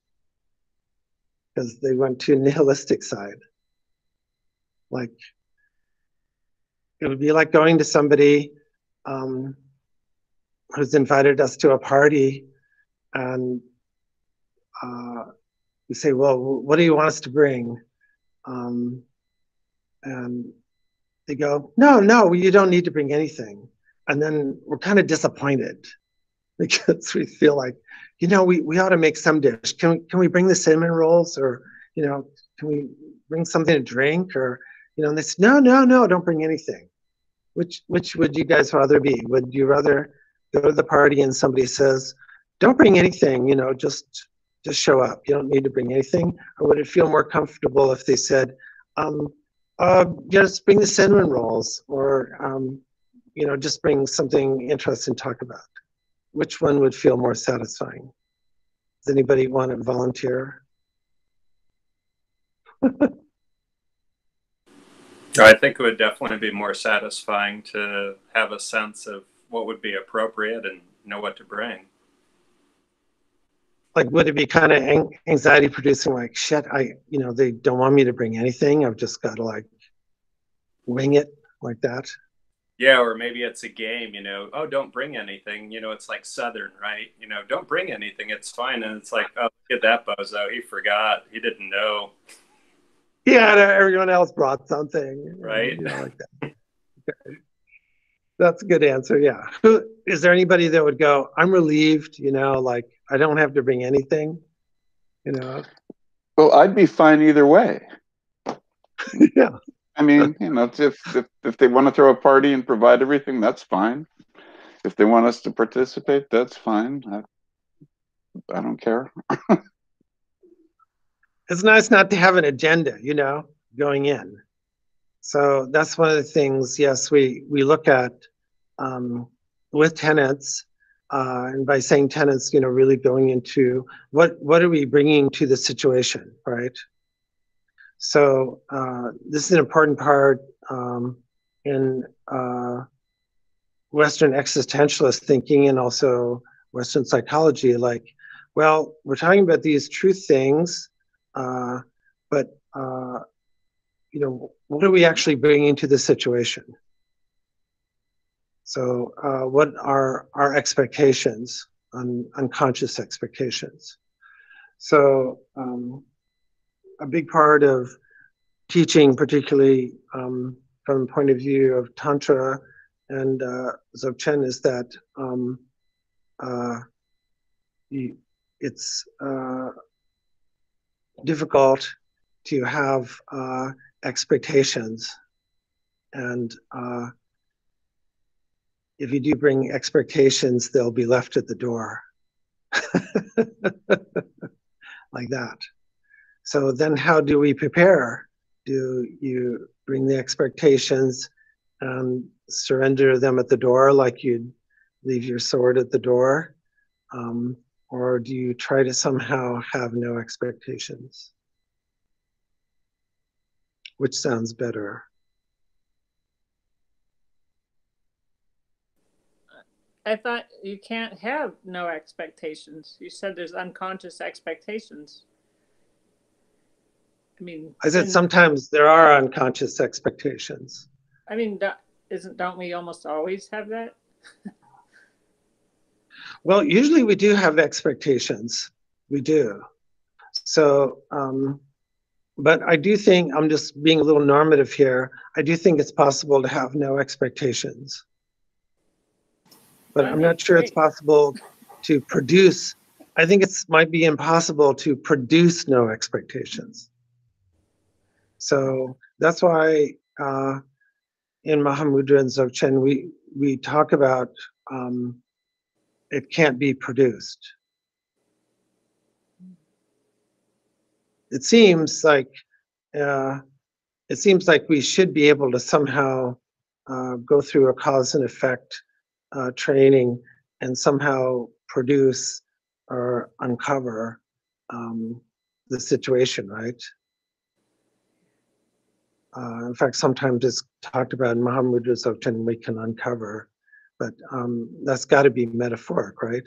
because they went to a nihilistic side. Like, it would be like going to somebody who's invited us to a party, and we say, well, what do you want us to bring? And they go, no, you don't need to bring anything. And then we're kind of disappointed because we feel like, you know, we ought to make some dish. Can we bring the cinnamon rolls, or, you know, can we bring something to drink, or, you know? And they say, no, don't bring anything. Which would you guys rather be? Would you rather go to the party and somebody says, don't bring anything, you know, just show up, you don't need to bring anything? Or would it feel more comfortable if they said, just bring the cinnamon rolls, or, you know, just bring something interesting to talk about? Which one would feel more satisfying? Does anybody want to volunteer? I think it would definitely be more satisfying to have a sense of what would be appropriate and know what to bring. Like, would it be kind of anxiety producing, like, shit, you know, they don't want me to bring anything, I've just got to, like, wing it like that? Yeah, or maybe it's a game, you know, oh, don't bring anything. You know, it's like Southern, right? You know, don't bring anything, it's fine. And it's like, oh, look at that bozo, he forgot, he didn't know. Yeah, everyone else brought something. Right. You know, like that. Okay. That's a good answer, yeah. Is there anybody that would go, I'm relieved, you know, like, I don't have to bring anything, you know? Well, I'd be fine either way. Yeah. I mean, you know, if they want to throw a party and provide everything, that's fine. If they want us to participate, that's fine. I don't care. It's nice not to have an agenda, you know, going in. So that's one of the things, yes, we look at with tenets, and by saying tenets, you know, really going into what are we bringing to the situation, right? So this is an important part in Western existentialist thinking, and also Western psychology. Like, well, we're talking about these truth things, but you know, what are we actually bringing to the situation? So what are our expectations, unconscious expectations? So a big part of teaching, particularly from the point of view of Tantra and Dzogchen, is that it's difficult to have expectations. And if you do bring expectations, they'll be left at the door. Like that. So then how do we prepare? Do you bring the expectations and surrender them at the door, like you'd leave your sword at the door? Or do you try to somehow have no expectations? Which sounds better? I thought you can't have no expectations. You said there's unconscious expectations. I mean, I said sometimes there are unconscious expectations. I mean, don't we almost always have that? Well, usually we do have expectations. We do. So, but I do think, I'm just being a little normative here, I do think it's possible to have no expectations. But I'm not sure it's possible to produce. I think it might be impossible to produce no expectations. So that's why in Mahamudra and Dzogchen, we talk about it can't be produced. It seems like we should be able to somehow go through a cause and effect training and somehow produce or uncover the situation, right? In fact, sometimes it's talked about in Mahamudra Dzogchen, we can uncover, but that's got to be metaphoric, right?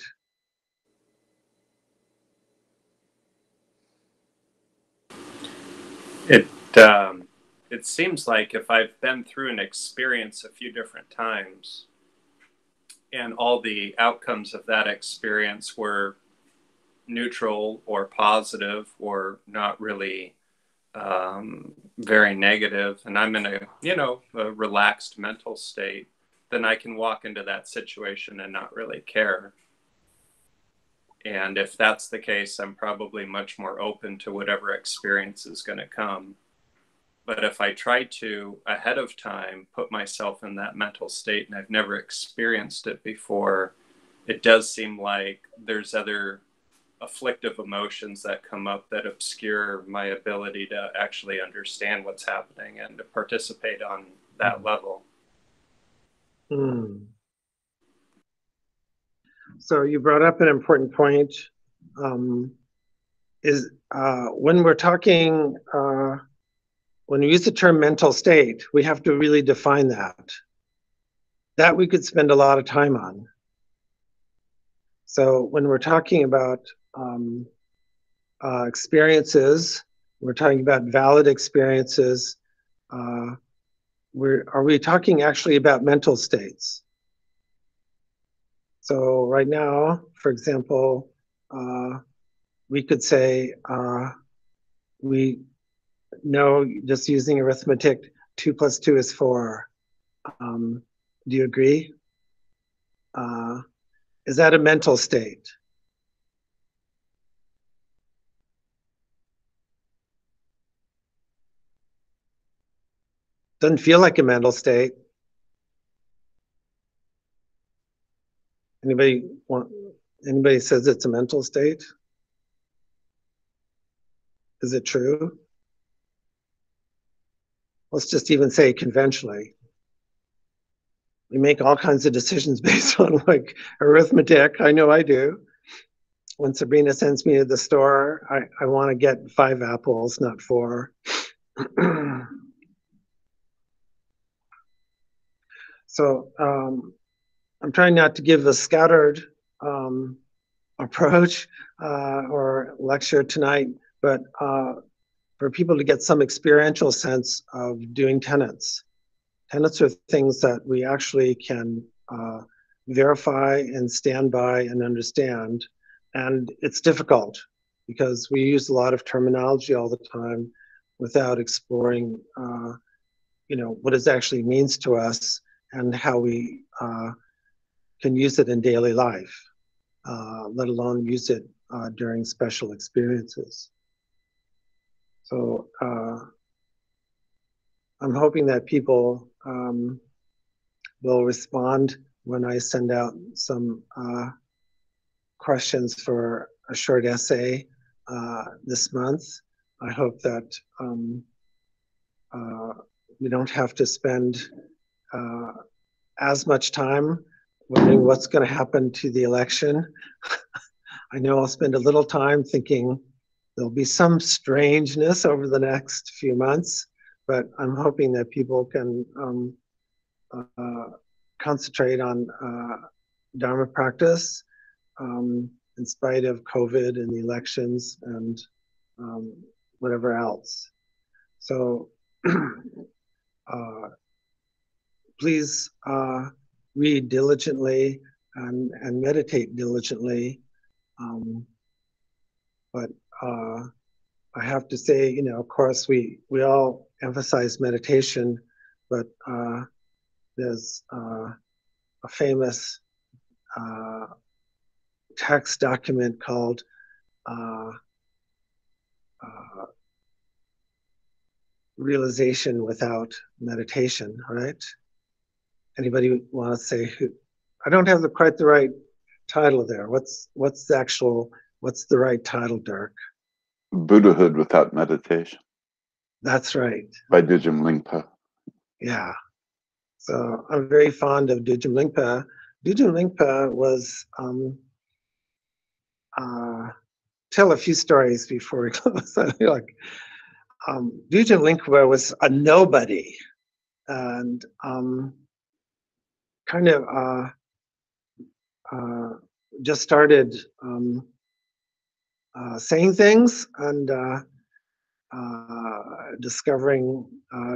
It seems like if I've been through an experience a few different times and all the outcomes of that experience were neutral or positive or not really very negative, and I'm in a relaxed mental state, then I can walk into that situation and not really care. And if that's the case, I'm probably much more open to whatever experience is going to come. But if I try to, ahead of time, put myself in that mental state and I've never experienced it before, it does seem like there's other afflictive emotions that come up that obscure my ability to actually understand what's happening and to participate on that level. Mm. So you brought up an important point. When we're talking, when we use the term mental state, we have to really define that. That we could spend a lot of time on. So when we're talking about experiences, we're talking about valid experiences. Are we talking actually about mental states? So right now, for example, we could say we know, just using arithmetic, 2 plus 2 is 4. Do you agree? Is that a mental state? Doesn't feel like a mental state. Anybody says it's a mental state? Is it true? Let's just even say conventionally. We make all kinds of decisions based on like arithmetic. I know I do. When Sabrina sends me to the store, I want to get 5 apples, not 4. So I'm trying not to give a scattered approach or lecture tonight, but for people to get some experiential sense of doing tenets. Tenets are things that we actually can verify and stand by and understand. And it's difficult because we use a lot of terminology all the time without exploring, what it actually means to us and how we can use it in daily life, let alone use it during special experiences. So I'm hoping that people will respond when I send out some questions for a short essay this month. I hope that we don't have to spend as much time wondering what's going to happen to the election. I know I'll spend a little time thinking there'll be some strangeness over the next few months, but I'm hoping that people can concentrate on Dharma practice in spite of COVID and the elections and whatever else. So please read diligently and meditate diligently. But I have to say, of course, we all emphasize meditation, but there's a famous text document called Realization Without Meditation, right? Anybody want to say who? I don't have quite the right title there. What's the right title, Dirk? Buddhahood Without Meditation. That's right. By Dudjom Lingpa. Yeah. So I'm very fond of Dudjom Lingpa, Dudjom Lingpa was tell a few stories before we close. Like, Dudjom Lingpa was a nobody, and kind of just started saying things and discovering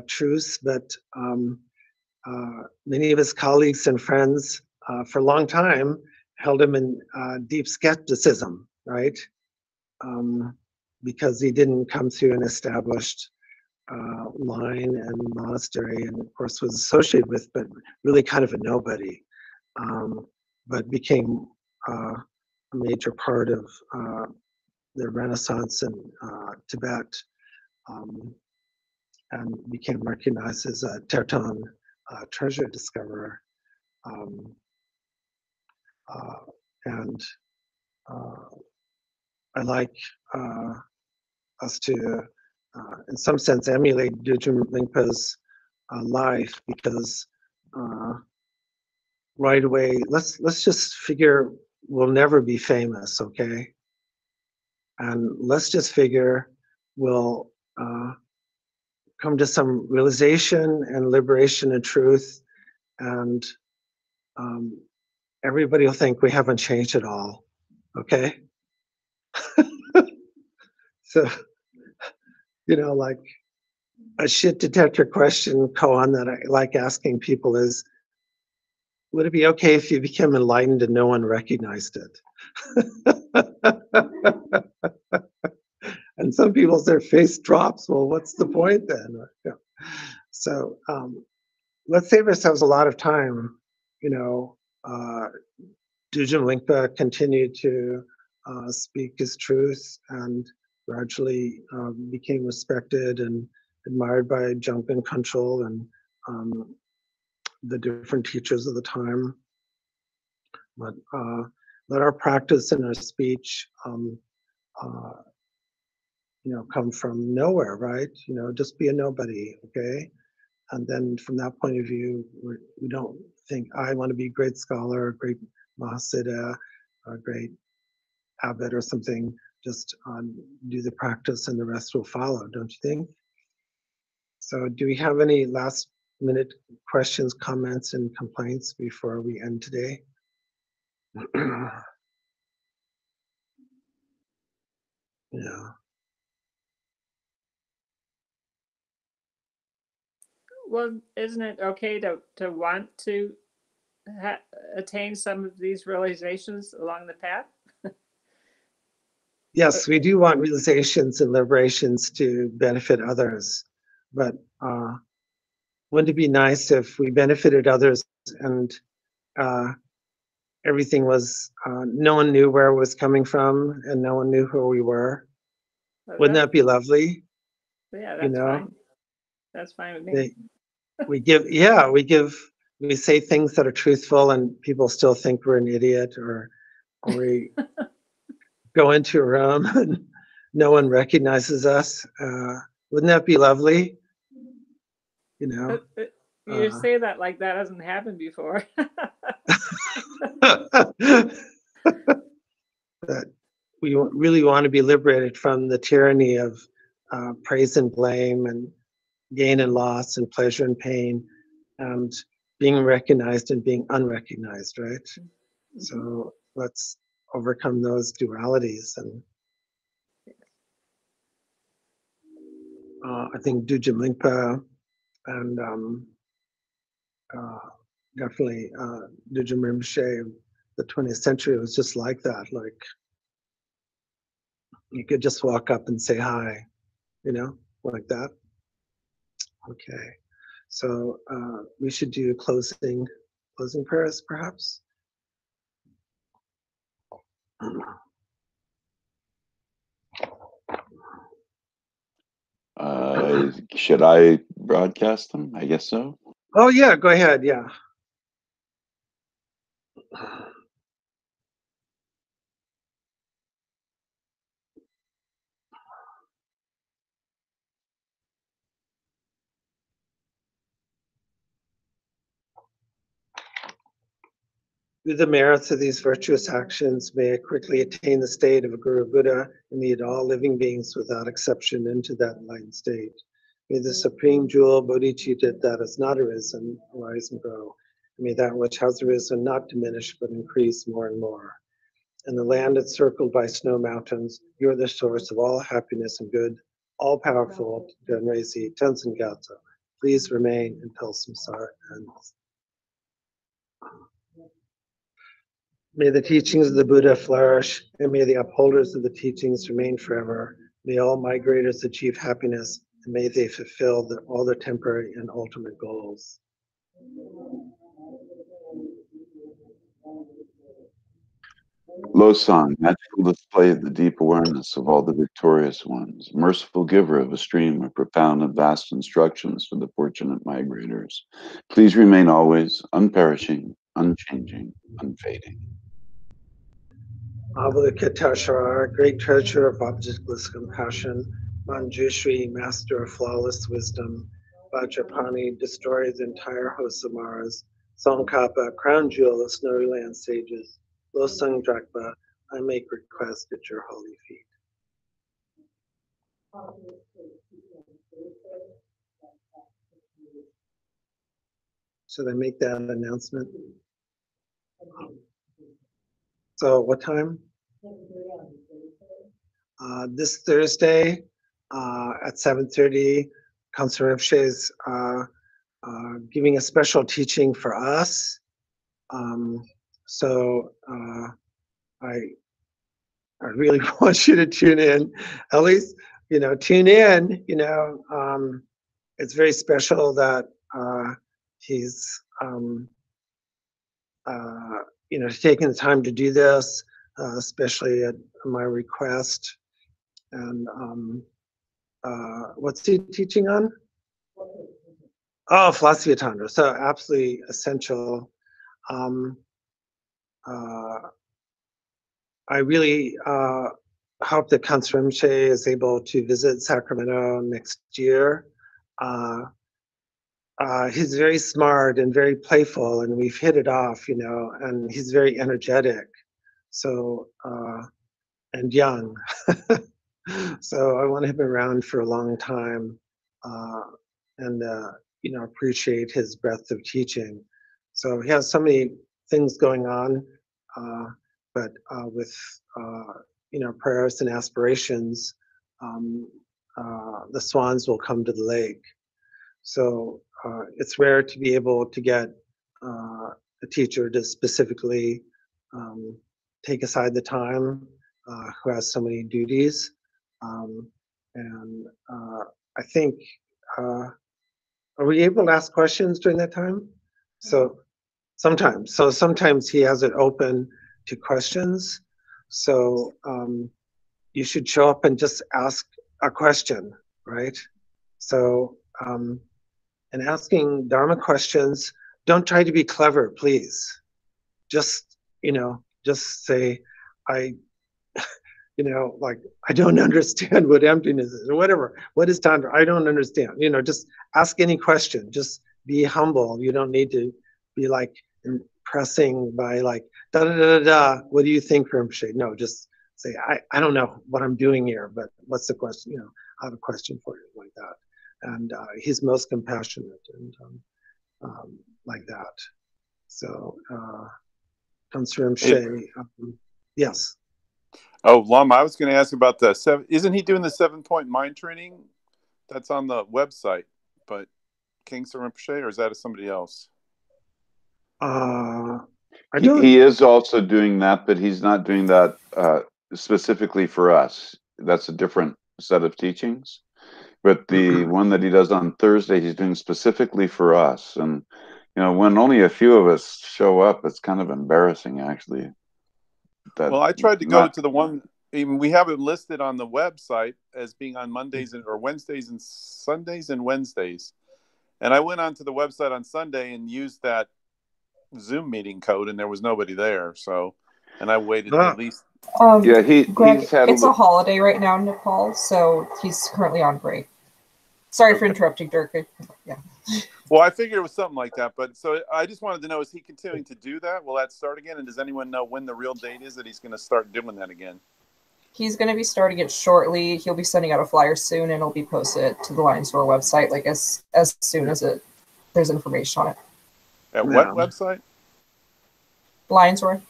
truths that many of his colleagues and friends for a long time held him in deep skepticism, right? Because he didn't come through an established line and monastery, and of course was associated with, but really kind of a nobody, but became a major part of the Renaissance in Tibet, and became recognized as a Terton treasure discoverer. I'd like us to, in some sense, emulate Dudjom Lingpa's life, because right away, let's just figure we'll never be famous, okay? And let's just figure we'll come to some realization and liberation and truth, and everybody will think we haven't changed at all, okay? So, you know, like a shit detector question, koan, that I like asking people is, would it be okay if you became enlightened and no one recognized it? And some people, their face drops. Well, what's the point then? Yeah. So let's save ourselves a lot of time. You know, Dudjom Lingpa continued to speak his truth and gradually became respected and admired by Dzogchen Kunchul and the different teachers of the time. But let our practice and our speech you know, come from nowhere, right? You know, just be a nobody, okay? And then from that point of view, we don't think, I want to be a great scholar, a great Mahasiddha, a great abbot or something. Just do the practice and the rest will follow, don't you think? So do we have any last minute questions, comments, and complaints before we end today? Yeah. Well, isn't it okay to want to attain some of these realizations along the path? Yes, we do want realizations and liberations to benefit others, but wouldn't it be nice if we benefited others and everything was, no one knew where it was coming from and no one knew who we were? Okay. Wouldn't that be lovely? Yeah, that's, you know, fine. That's fine with me. We say things that are truthful and people still think we're an idiot, or we go into a room and no one recognizes us. Wouldn't that be lovely? You know, you say that like that hasn't happened before. But we really want to be liberated from the tyranny of praise and blame and gain and loss and pleasure and pain, and being recognized and being unrecognized, right? Mm-hmm. So let's overcome those dualities, and I think Dudjom Lingpa and definitely Dudjom Rinpoche of the 20th century was just like that. Like, you could just walk up and say hi, you know, like that. Okay, so we should do closing prayers, perhaps. Should I broadcast them? I guess so. Oh yeah, go ahead. Yeah. Through the merits of these virtuous actions, may I quickly attain the state of a Guru Buddha and lead all living beings without exception into that enlightened state. May the supreme jewel bodhicitta that has not arisen arise and grow. May that which has arisen not diminish but increase more and more. In the land encircled by snow mountains, you are the source of all happiness and good, all powerful Genrezi Tenzin Gyatso. Please remain until samsara ends. May the teachings of the Buddha flourish, and may the upholders of the teachings remain forever. May all migrators achieve happiness, and may they fulfill all their temporary and ultimate goals. Losang, magical display of the deep awareness of all the victorious ones, merciful giver of a stream of profound and vast instructions for the fortunate migrators. Please remain always unperishing, unchanging, unfading. Avalokiteshvara, great treasure of objectless compassion, Manjushri, master of flawless wisdom, Vajrapani, destroyer of the entire host of Maras, Tsongkhapa, crown jewel of snowy land sages, Losang Drakpa, I make request at your holy feet. Should I make that announcement? So what time? This Thursday at 7:30, Counselor Rinpoche is giving a special teaching for us. So I really want you to tune in. At least, you know, tune in. You know, it's very special that he's you know, taking the time to do this, especially at my request. And what's he teaching on? Oh, philosophy of Tantra. So absolutely essential. I really hope that Counselor Rinpoche is able to visit Sacramento next year. He's very smart and very playful, and we've hit it off, you know, and he's very energetic, so and young. So I want him around for a long time, and you know, appreciate his breadth of teaching. So he has so many things going on, but with you know, prayers and aspirations, the swans will come to the lake. So it's rare to be able to get a teacher to specifically take aside the time, who has so many duties, and I think are we able to ask questions during that time? So sometimes, he has it open to questions. So you should show up and just ask a question, right? So and asking Dharma questions, don't try to be clever, please. Just, you know, just say, you know, like, I don't understand what emptiness is, or whatever. What is Tantra? I don't understand. You know, just ask any question. Just be humble. You don't need to be like impressing by like, da da da da da. What do you think, Rinpoche? No, just say, I don't know what I'm doing here, but what's the question? You know, I have a question for you, like that. And he's most compassionate and like that. So, Counselor Rinpoche, yes. Oh, Lama, I was going to ask about the seven. Isn't he doing the 7-point mind training? That's on the website, but Counselor Rinpoche, or is that somebody else? He is also doing that, but he's not doing that specifically for us. That's a different set of teachings. But the one that he does on Thursday, he's doing specifically for us. And, you know, when only a few of us show up, it's kind of embarrassing, actually. Well, I tried to go to the one, even we have it listed on the website as being on Mondays and, or Wednesdays and Sundays and Wednesdays. And I went onto the website on Sunday and used that Zoom meeting code, and there was nobody there. So, and I waited at least. Yeah, Greg, it's a holiday right now in Nepal, so he's currently on break. Sorry for interrupting, Dirk. Yeah. Well, I figured it was something like that. But so I just wanted to know, is he continuing to do that? Will that start again? And does anyone know when the real date is that he's going to start doing that again? He's going to be starting it shortly. He'll be sending out a flyer soon, and it'll be posted to the Lion Store website, like as soon as there's information on it. At what website? Lion Store.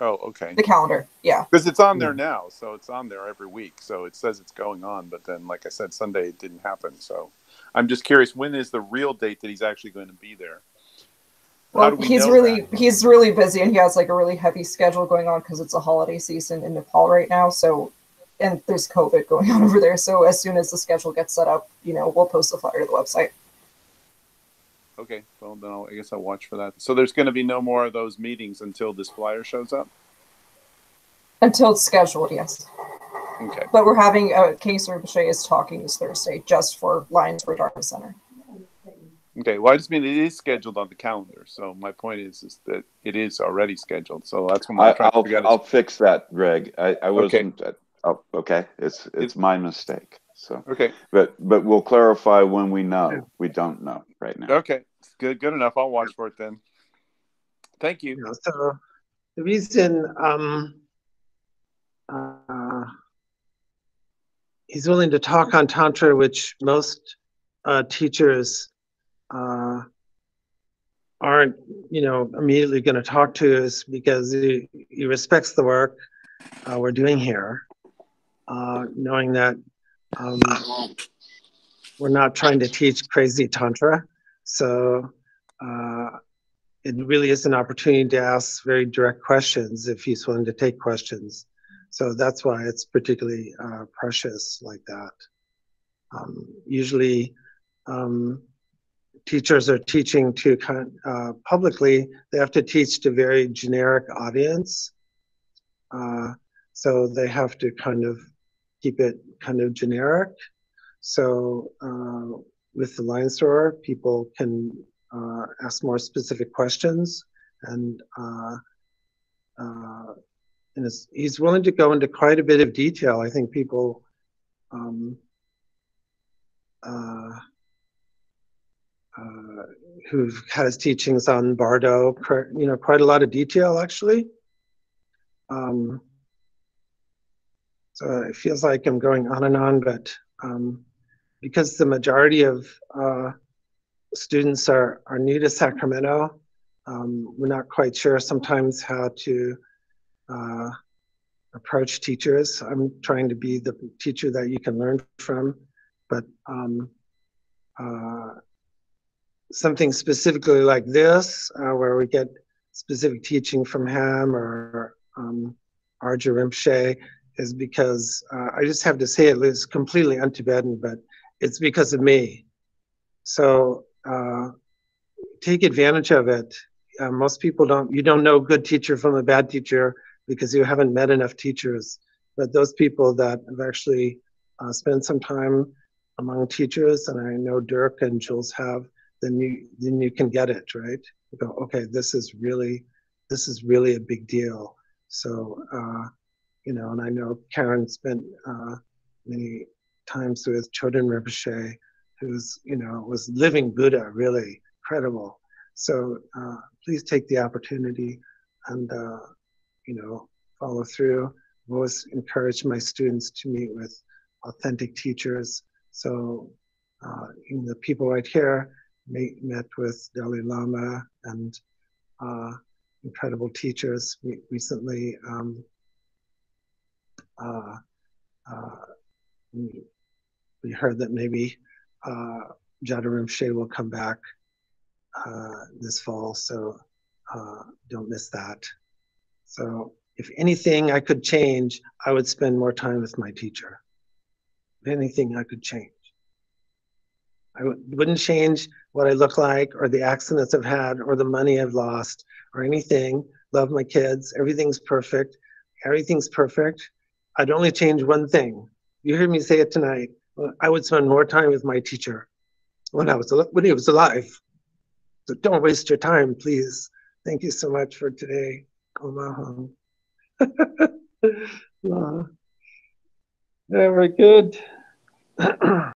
Oh, okay. The calendar, yeah. Because it's on there now, so it's on there every week. So it says it's going on, but then, like I said, Sunday it didn't happen. So I'm just curious, when is the real date that he's actually going to be there? Well, he's really busy, and he has like a really heavy schedule going on because it's a holiday season in Nepal right now. So, and there's COVID going on over there. So as soon as the schedule gets set up, you know, we'll post the flyer to the website. Okay, well, then I guess I'll watch for that. So there's going to be no more of those meetings until this flyer shows up? Until it's scheduled, yes. Okay. But we're having, Keith Rinpoche is talking this Thursday just for Lions for Dharma Center. Okay, well, I just mean it is scheduled on the calendar. So my point is that it is already scheduled. So that's when I'll fix that, Greg. I wasn't, okay. Okay, it's my mistake. So okay, but we'll clarify when we know. We don't know right now. Okay, good enough. I'll watch for it then. Thank you. Yeah, so the reason he's willing to talk on Tantra, which most teachers aren't, you know, immediately going to talk to, is because he respects the work we're doing here, knowing that. We're not trying to teach crazy Tantra, so it really is an opportunity to ask very direct questions if he's willing to take questions. So that's why it's particularly precious like that. Usually teachers are teaching to publicly, they have to teach to very generic audience. So they have to kind of keep it kind of generic. So with the Lion Store, people can ask more specific questions, and he's willing to go into quite a bit of detail. I think people who has teachings on Bardo, you know, quite a lot of detail actually. So it feels like I'm going on and on, but because the majority of students are new to Sacramento, we're not quite sure sometimes how to approach teachers. I'm trying to be the teacher that you can learn from, but something specifically like this, where we get specific teaching from him or Arya Rinpoche, is because I just have to say it is completely un-Tibetan, but it's because of me. So take advantage of it. Most people don't. You don't know a good teacher from a bad teacher because you haven't met enough teachers. But those people that have actually spent some time among teachers, and I know Dirk and Jules have, then you can get it, right? You go, okay, this is really a big deal. So. You know, and I know Karen spent many times with Choden Rinpoche, who's, you know, was living Buddha, really incredible. So please take the opportunity and, you know, follow through. I've always encouraged my students to meet with authentic teachers. So even the people right here met with Dalai Lama and incredible teachers recently. We heard that maybe Jada Rinpoche will come back this fall, so don't miss that. So if anything I could change, I would spend more time with my teacher. If anything I could change. I wouldn't change what I look like or the accidents I've had or the money I've lost or anything. Love my kids. Everything's perfect. Everything's perfect. I'd only change one thing. You heard me say it tonight. I would spend more time with my teacher when he was alive. So don't waste your time, please. Thank you so much for today. Omaha. Very good.